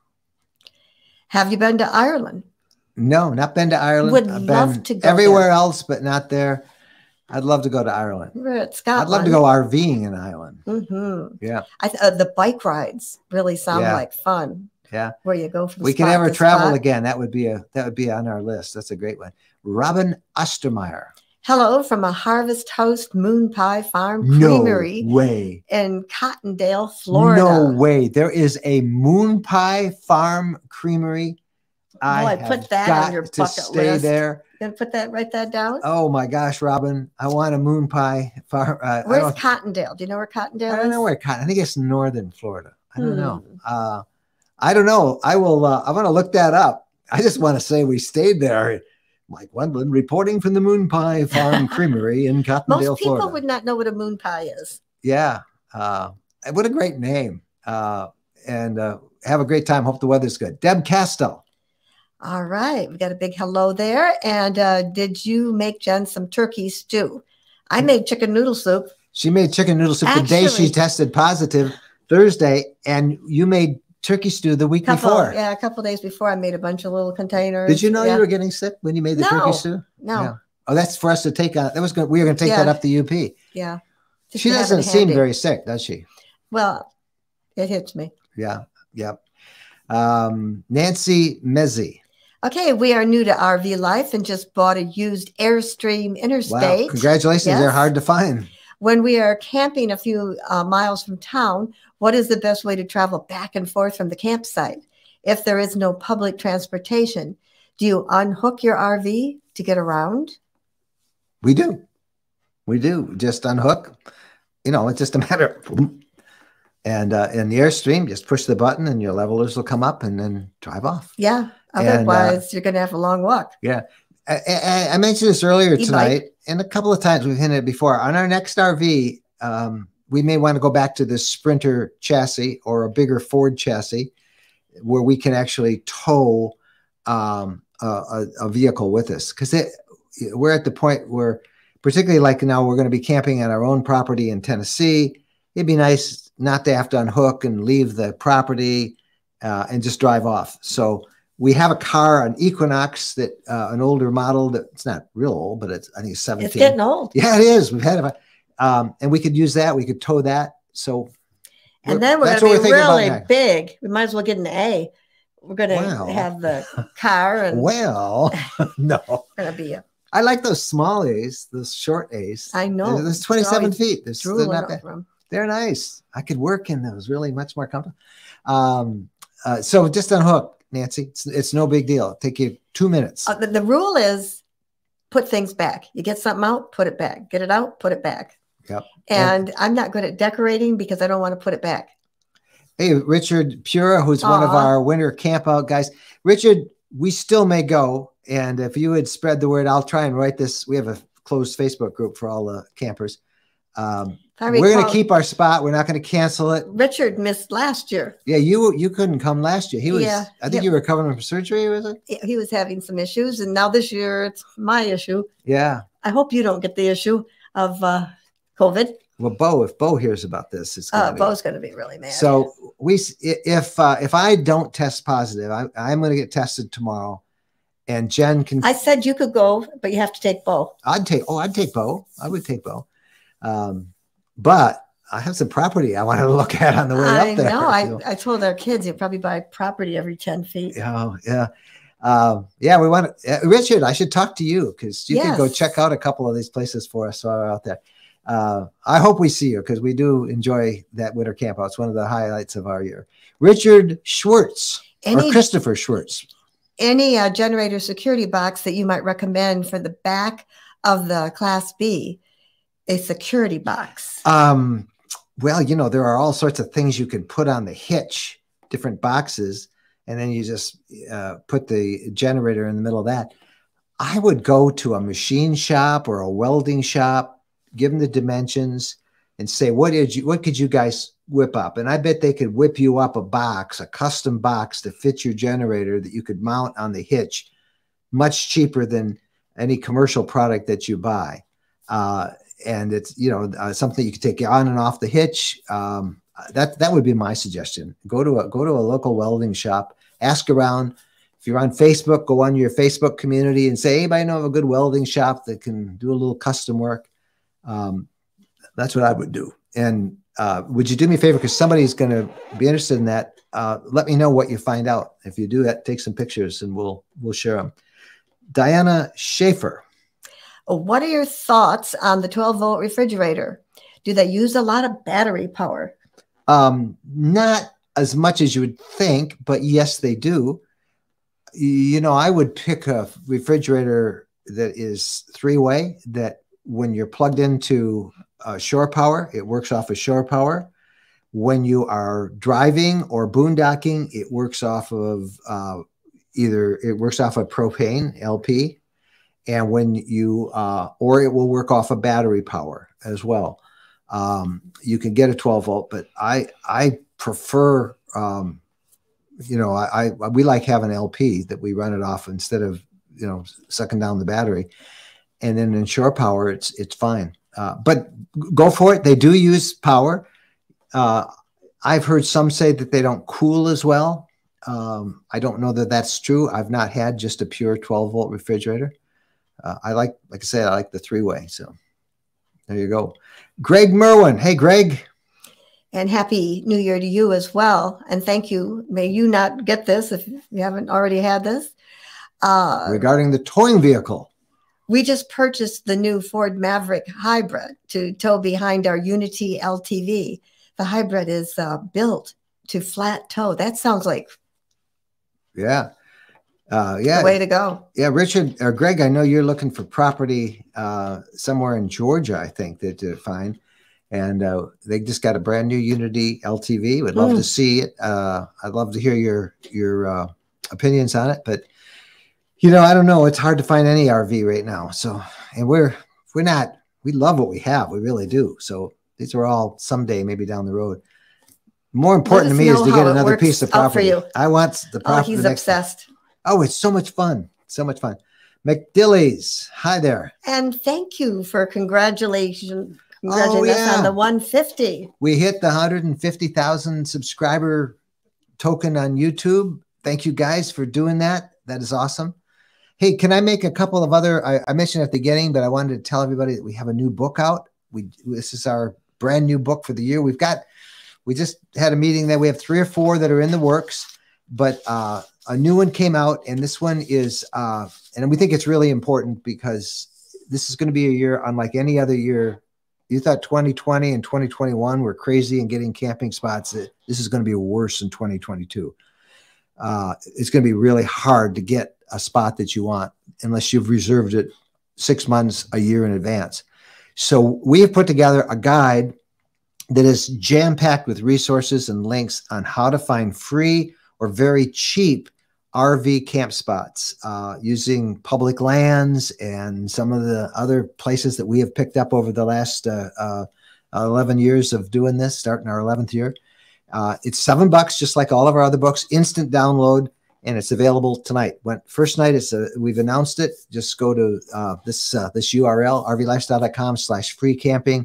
Have you been to Ireland? No, not been to Ireland. Would I've love been to go everywhere there. else, but not there. I'd love to go to Ireland. We're at Scotland. I'd love to go RVing in Ireland. Mm-hmm. Yeah, I th uh, the bike rides really sound yeah. like fun. Yeah, where you go from. We can ever travel spot. again. That would be a that would be on our list. That's a great one. Robin Ostermeyer. Hello from a Harvest Host Moon Pie Farm Creamery no way. in Cottondale, Florida. No way. There is a Moon Pie Farm Creamery. I, oh, I put that on your bucket stay list. There. You gonna put that, write that down? Oh my gosh, Robin! I want a moon pie farm. Uh, Where's Cottondale? Do you know where Cottondale is? I don't know where Cottondale. I think it's northern Florida. I don't hmm. know. Uh, I don't know. I will. Uh, I want to look that up. I just want to say we stayed there. Mike Wendland reporting from the Moon Pie Farm Creamery in Cottondale, Florida. Most people Florida. would not know what a moon pie is. Yeah. Uh, what a great name. Uh, and uh, have a great time. Hope the weather's good. Deb Castell. All right, we got a big hello there. And uh, did you make Jen some turkey stew? I made chicken noodle soup. She made chicken noodle soup Actually, the day she tested positive Thursday, and you made turkey stew the week couple, before. Yeah, a couple of days before, I made a bunch of little containers. Did you know yeah. you were getting sick when you made the no, turkey stew? No. no. Oh, that's for us to take on. That was good. We were going to take yeah. that up the U P. Yeah. Just she doesn't seem handy. very sick, does she? Well, it hits me. Yeah. Yep. Yeah. Um, Nancy Mezzi. Okay, we are new to R V life and just bought a used Airstream Interstate. Wow, congratulations. Yes. They're hard to find. When we are camping a few uh, miles from town, what is the best way to travel back and forth from the campsite? If there is no public transportation, do you unhook your R V to get around? We do. We do. Just unhook. You know, it's just a matter of... And uh, in the Airstream, just push the button and your levelers will come up and then drive off. Yeah. Otherwise, and, uh, you're going to have a long walk. Yeah. I, I, I mentioned this earlier tonight, and a couple of times we've hinted it before. On our next R V, um, we may want to go back to this Sprinter chassis or a bigger Ford chassis where we can actually tow um, a, a vehicle with us. Because we're at the point where, particularly like now, we're going to be camping on our own property in Tennessee. It'd be nice not to have to unhook and leave the property uh, and just drive off. So... we have a car, an Equinox, that uh, an older model that it's not real old, but it's I think it's seventeen. It's getting old. Yeah, it is. We've had it, um, and we could use that. We could tow that. So, and we're, then we're going to be really big. We might as well get an A. We're going to well, have the car. And well, no. Going to be a. I like those small A's, those short A's. I know. There's twenty-seven feet. There's they're not bad. They're nice. I could work in those. Really, much more comfortable. Um, uh, so just unhook. Nancy, it's, it's no big deal. It'll take you two minutes. Uh, the, the rule is put things back. You get something out, put it back. Get it out, put it back. Yep. And yep. I'm not good at decorating because I don't want to put it back. Hey, Richard Pura, who's Aww. one of our winter campout guys. Richard, we still may go. And if you would spread the word, I'll try and write this. We have a closed Facebook group for all the campers. Um, Recall, we're going to keep our spot. We're not going to cancel it. Richard missed last year. Yeah, you you couldn't come last year. He was. Yeah, I think yeah. you were recovering from surgery, was it? Yeah, he was having some issues, and now this year it's my issue. Yeah. I hope you don't get the issue of uh, COVID. Well, Bo, if Bo hears about this, it's gonna uh, be, Bo's going to be really mad. So we, if uh, if I don't test positive, I, I'm going to get tested tomorrow. And Jen can. I said you could go, but you have to take Bo. I'd take. Oh, I'd take Bo. I would take Bo. Um, But I have some property I want to look at on the way I up there. Know. I know. I told our kids you probably buy property every ten feet. Oh yeah, um, yeah. We want to, uh, Richard. I should talk to you because you yes. can go check out a couple of these places for us while we're out there. Uh, I hope we see you because we do enjoy that winter camp out. It's one of the highlights of our year. Richard Schwartz any, or Christopher Schwartz. Any uh, generator security box that you might recommend for the back of the Class B? A security box. Um, well, you know, there are all sorts of things you can put on the hitch, different boxes, and then you just uh, put the generator in the middle of that. I would go to a machine shop or a welding shop, give them the dimensions, and say, what did you, what could you guys whip up? And I bet they could whip you up a box, a custom box to fit your generator that you could mount on the hitch, much cheaper than any commercial product that you buy. Uh, And it's, you know, uh, something you could take on and off the hitch. Um, that that would be my suggestion. Go to a go to a local welding shop, ask around, If you're on Facebook, go on your Facebook community and say, anybody know of a good welding shop that can do a little custom work? Um, that's what I would do. And uh, would you do me a favor? Because somebody's going to be interested in that. Uh, let me know what you find out. If you do that, take some pictures and we'll, we'll share them. Diana Schaefer. What are your thoughts on the twelve volt refrigerator? Do they use a lot of battery power? Um, not as much as you would think, but yes, they do. You know, I would pick a refrigerator that is three-way, that when you're plugged into uh, shore power, it works off of shore power. When you are driving or boondocking, it works off of uh, either it works off of propane, L P, and when you uh, or it will work off of battery power as well. Um, you can get a twelve volt, but I I prefer. Um, You know, I, I we like having L P that we run it off instead of, you know, sucking down the battery. And then in shore power, it's it's fine. Uh, but go for it. They do use power. Uh, I've heard some say that they don't cool as well. Um, I don't know that that's true. I've not had just a pure twelve volt refrigerator. Uh, I like, like I said, I like the three-way. So there you go. Greg Merwin. Hey, Greg. And happy new year to you as well. And thank you. May you not get this if you haven't already had this. Uh, Regarding the towing vehicle. We just purchased the new Ford Maverick Hybrid to tow behind our Unity L T V. The hybrid is uh, built to flat tow. That sounds like. Yeah. Uh, yeah. The way to go. Yeah, Richard or Greg, I know you're looking for property uh, somewhere in Georgia, I think, that to find. And uh, they just got a brand new Unity L T V. Would love mm. to see it. Uh, I'd love to hear your your uh, opinions on it. But you know, I don't know. It's hard to find any R V right now. So, and we're we're not. We love what we have. We really do. So these are all someday maybe down the road. More important to me is to get another piece of property. For you. I want the property. Oh, he's obsessed. Time. Oh, it's so much fun. So much fun. McDillies, hi there. And thank you for congratulations. Congratulations oh, yeah. on the one fifty. We hit the one hundred fifty thousand subscriber token on YouTube. Thank you guys for doing that. That is awesome. Hey, can I make a couple of other, I, I mentioned at the beginning, but I wanted to tell everybody that we have a new book out. We This is our brand new book for the year. We've got, we just had a meeting that we have three or four that are in the works, but uh, a new one came out, and this one is, uh, and we think it's really important because this is going to be a year unlike any other year. You thought twenty twenty and twenty twenty-one were crazy and getting camping spots. This is going to be worse in twenty twenty-two. Uh, it's going to be really hard to get a spot that you want unless you've reserved it six months, a year in advance. So we have put together a guide that is jam-packed with resources and links on how to find free or very cheap R V camp spots uh, using public lands and some of the other places that we have picked up over the last uh, uh, eleven years of doing this, starting our eleventh year. Uh, it's seven bucks, just like all of our other books, instant download, and it's available tonight. When, first night, it's a, we've announced it. Just go to uh, this uh, this U R L, r v lifestyle dot com slash free camping,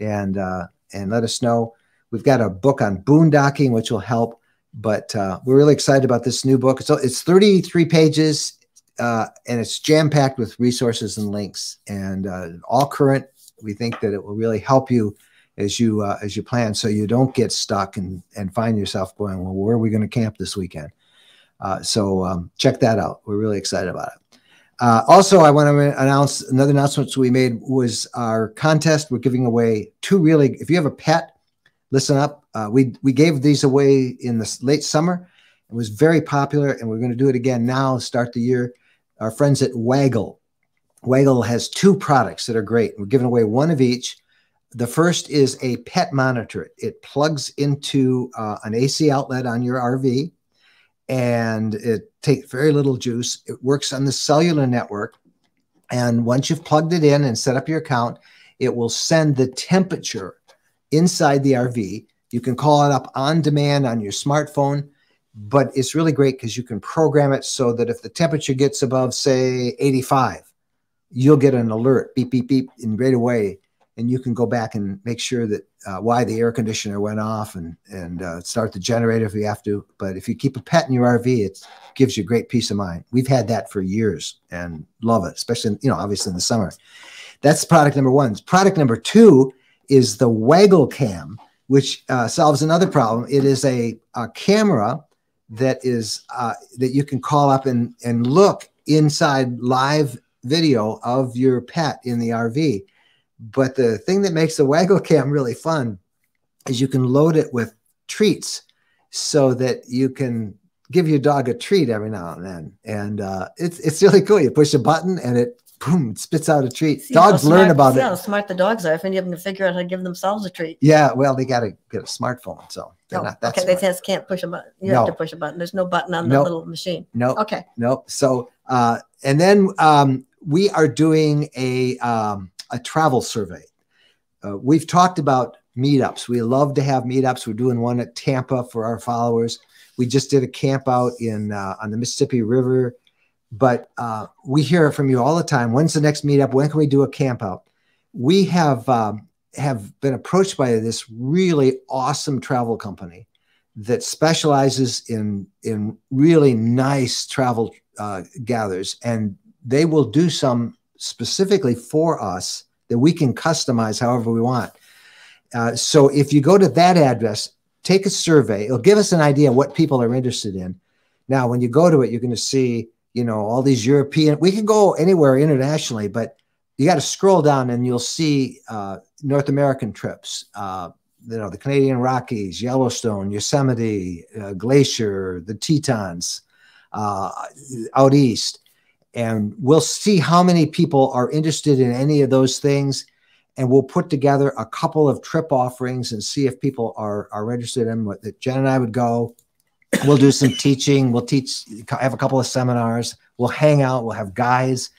and, uh, and let us know. We've got a book on boondocking, which will help. But uh, we're really excited about this new book. So it's thirty-three pages, uh, and it's jam-packed with resources and links, and uh, all current. We think that it will really help you as you uh, as you plan, so you don't get stuck and and find yourself going, well, where are we going to camp this weekend? Uh, so um, check that out. We're really excited about it. Uh, also, I want to announce another announcement we made was our contest. We're giving away two really. If you have a pet, listen up. Uh, we, we gave these away in the late summer. It was very popular, and we're going to do it again now, start the year. Our friends at Waggle. Waggle has two products that are great. We're giving away one of each. The first is a pet monitor. It plugs into uh, an A C outlet on your R V, and it takes very little juice. It works on the cellular network, and once you've plugged it in and set up your account, it will send the temperature inside the R V. You can call it up on demand on your smartphone, but it's really great because you can program it so that if the temperature gets above, say, eighty-five, you'll get an alert, beep, beep, beep, and right away and you can go back and make sure that uh, why the air conditioner went off and, and uh, start the generator if you have to. But if you keep a pet in your R V, it gives you great peace of mind. We've had that for years and love it, especially, you know, obviously in the summer. That's product number one. Product number two is the Waggle Cam, which uh, solves another problem. It is a, a camera that is uh, that you can call up and, and look inside live video of your pet in the R V. But the thing that makes the Waggle Cam really fun is you can load it with treats so that you can give your dog a treat every now and then. And uh, it's, it's really cool. You push a button and it, boom, it spits out a treat. See, dogs smart, learn about see it. How smart the dogs are. If any of them can figure out how to give themselves a treat. Yeah, well, they got to get a smartphone, so they're oh, not that okay. Smart. They just can't push a button. You no. have to push a button. There's no button on nope. the little machine. No. Nope. Okay. Nope. So, uh, and then um, we are doing a um, a travel survey. Uh, we've talked about meetups. We love to have meetups. We're doing one at Tampa for our followers. We just did a camp out in uh, on the Mississippi River. But uh, we hear from you all the time. When's the next meetup? When can we do a camp out? We have um, have been approached by this really awesome travel company that specializes in, in really nice travel uh, gathers. And they will do some specifically for us that we can customize however we want. Uh, so if you go to that address, take a survey. It'll give us an idea what people are interested in. Now, when you go to it, you're going to see, you know, all these European, we can go anywhere internationally, but you got to scroll down and you'll see uh, North American trips, uh, you know, the Canadian Rockies, Yellowstone, Yosemite, uh, Glacier, the Tetons, uh, out east. And we'll see how many people are interested in any of those things. And we'll put together a couple of trip offerings and see if people are, are interested in what that Jen and I would go. We'll do some teaching. We'll teach, have a couple of seminars. We'll hang out. We'll have guys.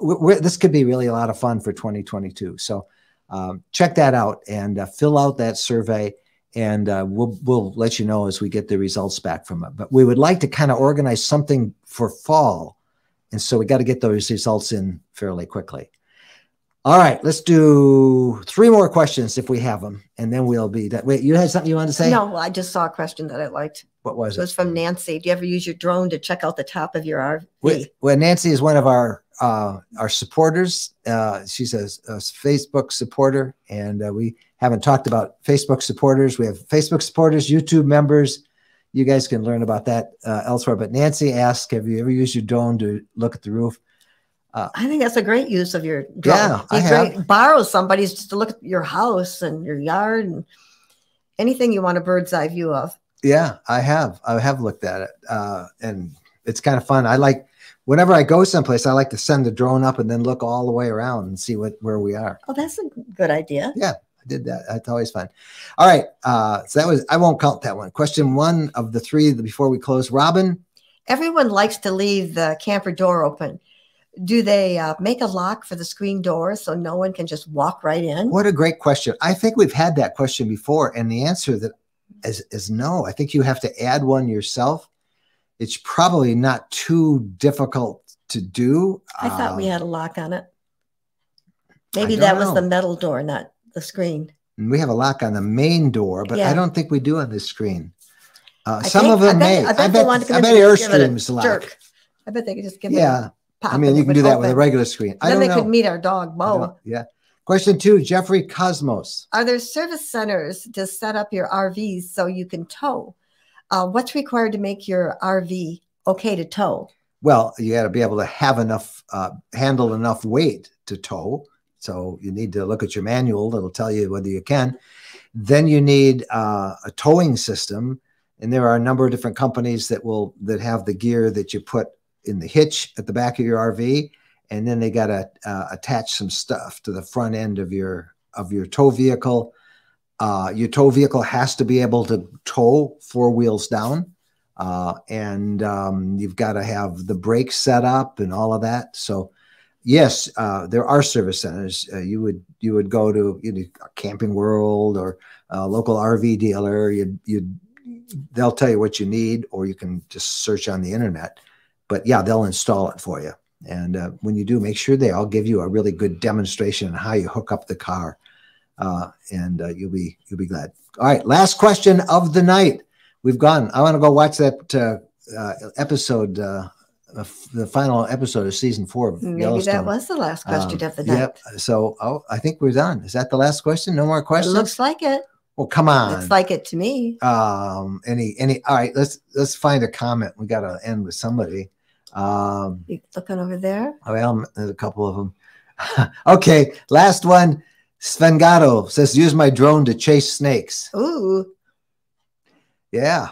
We're, this could be really a lot of fun for twenty twenty-two. So um, check that out and uh, fill out that survey. And uh, we'll, we'll let you know as we get the results back from it. But we would like to kind of organize something for fall. And so we got to get those results in fairly quickly. All right, let's do three more questions if we have them, and then we'll be that. Wait, you had something you wanted to say? No, well, I just saw a question that I liked. What was it? It was from Nancy. Do you ever use your drone to check out the top of your R V? Well, well Nancy is one of our uh, our supporters. Uh, she's a, a Facebook supporter, and uh, we haven't talked about Facebook supporters. We have Facebook supporters, YouTube members. You guys can learn about that uh, elsewhere. But Nancy asked, have you ever used your drone to look at the roof? Uh, I think that's a great use of your drone. Yeah, I have. Borrow somebody's just to look at your house and your yard and anything you want a bird's eye view of. Yeah, I have. I have looked at it, uh, and it's kind of fun. I like whenever I go someplace, I like to send the drone up and then look all the way around and see what where we are. Oh, that's a good idea. Yeah, I did that. That's always fun. All right, uh, so that was. I won't count that one. Question one of the three before we close. Robin, everyone likes to leave the camper door open. Do they uh, make a lock for the screen door so no one can just walk right in? What a great question. I think we've had that question before, and the answer that is, is no. I think you have to add one yourself. It's probably not too difficult to do. I thought um, we had a lock on it. Maybe that know. was the metal door, not the screen. And we have a lock on the main door, but yeah. I don't think we do on this screen. Uh, some think, of them I bet, may. I bet, I bet, want to I bet Airstream's lock. Jerk. I bet they could just give yeah. it a I mean, you can do that open. with a regular screen. I then don't they know. could meet our dog, Bo. Yeah. Question two, Jeffrey Cosmos. Are there service centers to set up your R Vs so you can tow? Uh, what's required to make your R V okay to tow? Well, you got to be able to have enough, uh, handle enough weight to tow. So you need to look at your manual. That'll tell you whether you can. Then you need uh, a towing system. And there are a number of different companies that will that have the gear that you put in the hitch at the back of your R V, and then they got to uh, attach some stuff to the front end of your of your tow vehicle. Uh, your tow vehicle has to be able to tow four wheels down, uh, and um, you've got to have the brakes set up and all of that. So, yes, uh, there are service centers. Uh, you would you would go to you know, Camping World or a local R V dealer. You'd you'd they'll tell you what you need, or you can just search on the internet. But yeah, they'll install it for you. And uh, when you do, make sure they all give you a really good demonstration on how you hook up the car uh, and uh, you'll be you'll be glad. All right, last question of the night. We've gone. I want to go watch that uh, uh, episode, uh, the final episode of season four of Maybe Yellowstone. That was the last question um, of the night. Yep. So oh, I think we're done. Is that the last question? No more questions. It looks like it. Well, come on. Looks like it to me. Um, any, any. All right, let's let's find a comment. We got to end with somebody. Um, you looking over there? Well, there's a couple of them. Okay, last one. Svengato says, "Use my drone to chase snakes." Ooh. Yeah.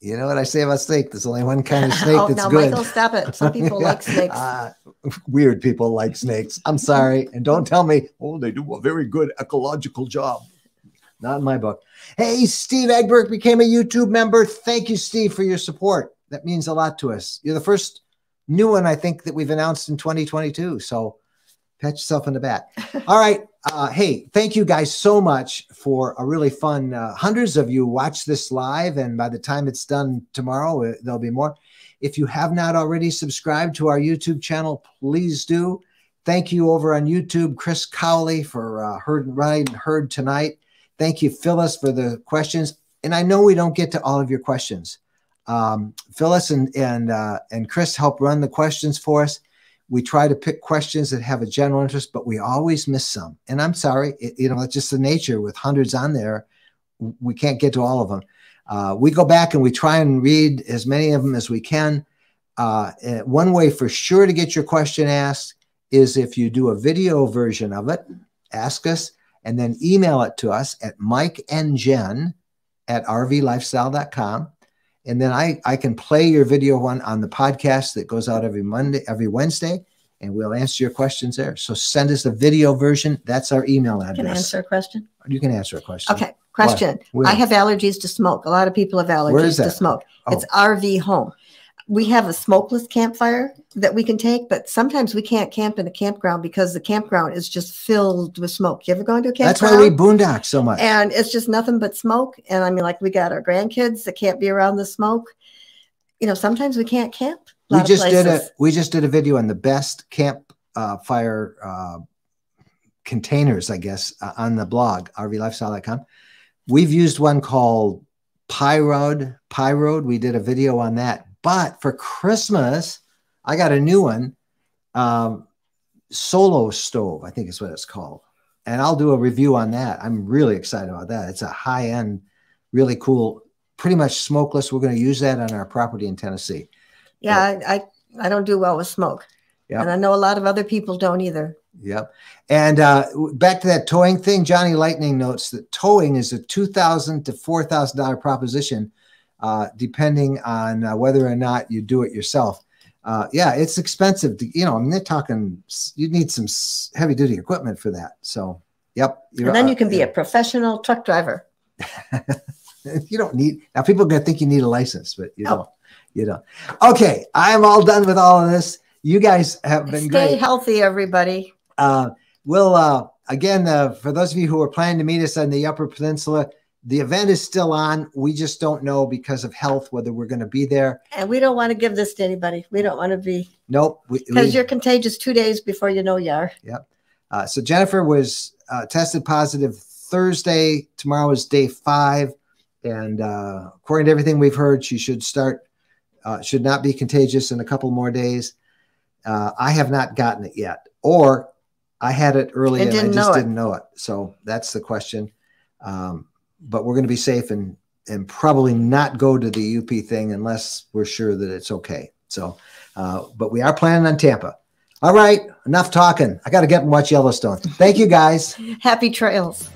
You know what I say about snake? There's only one kind of snake oh, that's no, good. Michael, stop it. Some people yeah. like snakes. Uh, weird people like snakes. I'm sorry. And don't tell me, oh, they do a very good ecological job. Not in my book. Hey, Steve Egbert became a YouTube member. Thank you, Steve, for your support. That means a lot to us. You're the first new one, I think, that we've announced in twenty twenty-two. So pat yourself in the back. All right. Uh, hey, thank you guys so much for a really fun, uh, hundreds of you watch this live, and by the time it's done tomorrow, there'll be more. If you have not already subscribed to our YouTube channel, please do. Thank you over on YouTube, Chris Cowley, for uh, Heard and Ride and Heard Tonight. Thank you, Phyllis, for the questions. And I know we don't get to all of your questions. Um, Phyllis and, and, uh, and Chris help run the questions for us. We try to pick questions that have a general interest, but we always miss some. And I'm sorry, it, you know, it's just the nature with hundreds on there. We can't get to all of them. Uh, we go back and we try and read as many of them as we can. Uh, one way for sure to get your question asked is if you do a video version of it, ask us, and then email it to us at Mike and Jen at R V lifestyle dot com. And then I, I can play your video one on the podcast that goes out every Monday, every Wednesday, and we'll answer your questions there. So send us a video version. That's our email address. Can I answer a question? You can answer a question. Okay. Question. I have allergies to smoke. A lot of people have allergies to smoke. Oh. It's R V home. We have a smokeless campfire that we can take, but sometimes we can't camp in a campground because the campground is just filled with smoke. You ever gone to a campground? That's why we boondock so much. And it's just nothing but smoke. And I mean, like, we got our grandkids that can't be around the smoke. You know, sometimes we can't camp. We just did a we just did a video on the best camp uh, fire uh, containers, I guess, uh, on the blog R V lifestyle dot com. We've used one called Pyrode. Pyrode. We did a video on that. But for Christmas, I got a new one, um, Solo Stove, I think is what it's called. And I'll do a review on that. I'm really excited about that. It's a high-end, really cool, pretty much smokeless. We're going to use that on our property in Tennessee. Yeah, I, I, I don't do well with smoke. Yep. And I know a lot of other people don't either. Yep. And uh, back to that towing thing, Johnny Lightning notes that towing is a two thousand to four thousand dollar proposition, Uh, depending on uh, whether or not you do it yourself. Uh, yeah, it's expensive to, you know, I mean, they're talking, you need some heavy duty equipment for that. So, yep. And then uh, you can be yeah. a professional truck driver. You don't need, now people are going to think you need a license, but you oh. don't, you don't. Okay. I'm all done with all of this. You guys have been Stay great. Stay healthy, everybody. Uh, we'll, uh, again, uh, for those of you who are planning to meet us on the Upper Peninsula, the event is still on. We just don't know because of health whether we're going to be there. And we don't want to give this to anybody. We don't want to be. Nope. Because you're contagious two days before you know you are. Yep. Uh, so Jennifer was uh, tested positive Thursday. Tomorrow is day five. And uh, according to everything we've heard, she should start, uh, should not be contagious in a couple more days. Uh, I have not gotten it yet. Or I had it early and, and I just didn't know it. So that's the question. Um But we're going to be safe and and probably not go to the U P thing unless we're sure that it's okay. So, uh, but we are planning on Tampa. All right, enough talking. I got to get and watch Yellowstone. Thank you, guys. Happy trails.